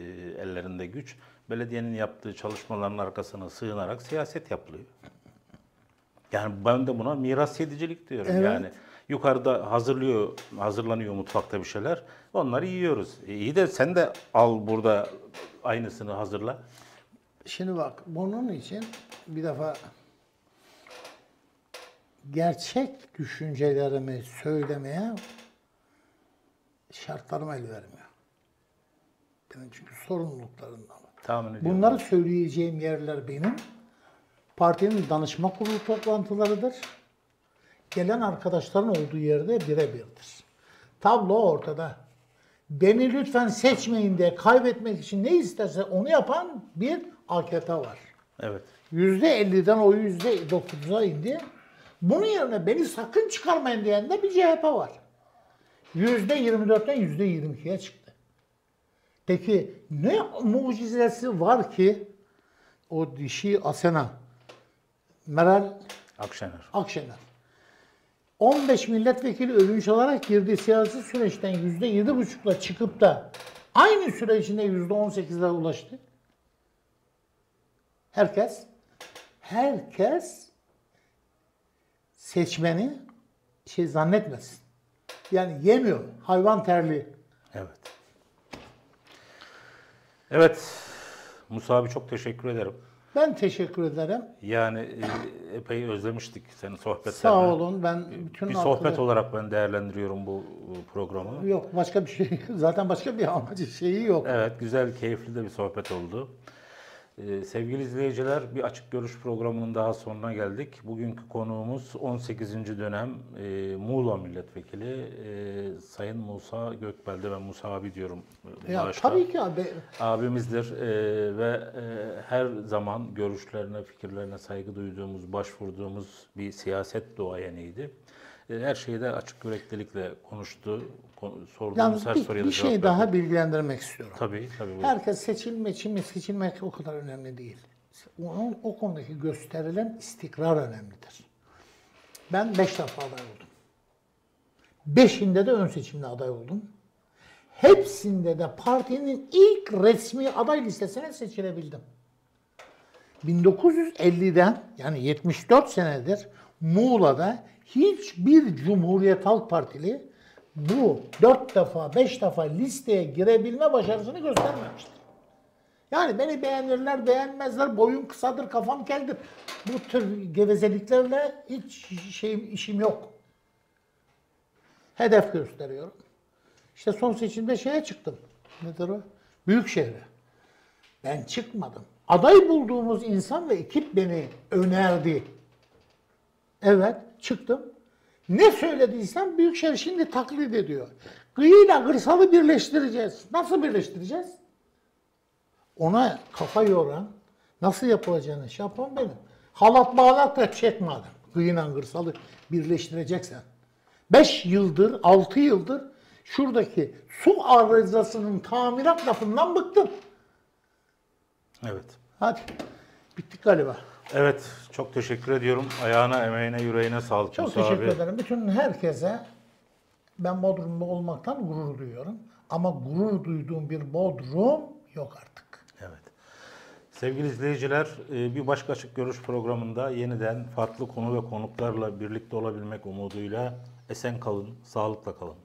ellerinde güç. Belediyenin yaptığı çalışmaların arkasına sığınarak siyaset yapılıyor. Yani ben de buna miras yedicilik diyorum. Evet. Yani yukarıda hazırlıyor, hazırlanıyor mutfakta bir şeyler. Onları yiyoruz. E, iyi de sen de al burada aynısını hazırla. Şimdi bak, bunun için bir defa gerçek düşüncelerimi söylemeye şartlarım el vermiyor. Yani çünkü sorumluluklarından. Tahmin Bunları ediyorum. Söyleyeceğim yerler benim. Partinin danışma kurulu toplantılarıdır. Gelen arkadaşların olduğu yerde birebirdir. Tablo ortada. Beni lütfen seçmeyin diye kaybetmek için ne isterse onu yapan bir A K P var. Evet. yüzde elliden o yüzde dokuza indi. Bunun yerine beni sakın çıkarmayın diyen de bir C H P var. yüzde yirmi dörtten yüzde yirmi ikiye çıktı. Peki ne mucizesi var ki o dişi Asena, Meral Akşener. Akşener. on beş milletvekili ödünç alarak girdiği siyasi süreçten yüzde yedi buçukla çıkıp da aynı süre içinde yüzde on sekizlere ulaştı. Herkes, herkes seçmeni şey zannetmesin. Yani yemiyor, hayvan terliği. Evet. Evet, Musa abi çok teşekkür ederim. Ben teşekkür ederim. Yani epey özlemiştik senin sohbetlerini. Sağ olun. Ben bütün bir sohbet altını... olarak ben değerlendiriyorum bu programı. Yok, başka bir şey. Zaten başka bir amacı şeyi yok. Evet, güzel, keyifli de bir sohbet oldu. Ee, sevgili izleyiciler, bir açık görüş programının daha sonuna geldik. Bugünkü konuğumuz on sekizinci dönem e, Muğla Milletvekili e, Sayın Musa Gökbel'de, ben Musa abi diyorum. Ya, tabii ki abi. Abimizdir e, ve e, her zaman görüşlerine, fikirlerine saygı duyduğumuz, başvurduğumuz bir siyaset duayeniydi. E, her şeyi de açık yüreklilikle konuştu. Sorduğumuz her soruya da cevap verdi. Bir şey daha bilgilendirmek istiyorum. Tabii, tabii. Herkes seçilme, şimdi seçilmek o kadar önemli değil. Onun, o konudaki gösterilen istikrar önemlidir. Ben beş defa aday oldum. Beşinde de ön seçimle aday oldum. Hepsinde de partinin ilk resmi aday listesine seçilebildim. bin dokuz yüz elliden yani yetmiş dört senedir Muğla'da hiçbir Cumhuriyet Halk Partili bu dört defa, beş defa listeye girebilme başarısını göstermemiştir. Yani beni beğenirler, beğenmezler, boyum kısadır, kafam keldir. Bu tür gevezeliklerle hiç şeyim, işim yok. Hedef gösteriyorum. İşte son seçimde şeye çıktım. Nedir o? Büyükşehir'e. Ben çıkmadım. Aday bulduğumuz insan ve ekip beni önerdi. Evet, çıktım. Ne söylediysem Büyükşehir şimdi taklit ediyor. Kıyıyla kırsalı birleştireceğiz. Nasıl birleştireceğiz? Ona kafa yoran, nasıl yapılacağını şey yapan benim. Halat bağlat da çekmadım. Kıyıyla kırsalı birleştireceksen. Beş yıldır, altı yıldır şuradaki su arızasının tamirat lafından bıktım. Evet. Hadi. Bittik galiba. Evet, çok teşekkür ediyorum. Ayağına, emeğine, yüreğine sağlık. Çok teşekkür abi. ederim. Bütün herkese ben Bodrum'da olmaktan gurur duyuyorum. Ama gurur duyduğum bir Bodrum yok artık. Evet. Sevgili izleyiciler, bir başka açık görüş programında yeniden farklı konu ve konuklarla birlikte olabilmek umuduyla esen kalın, sağlıkla kalın.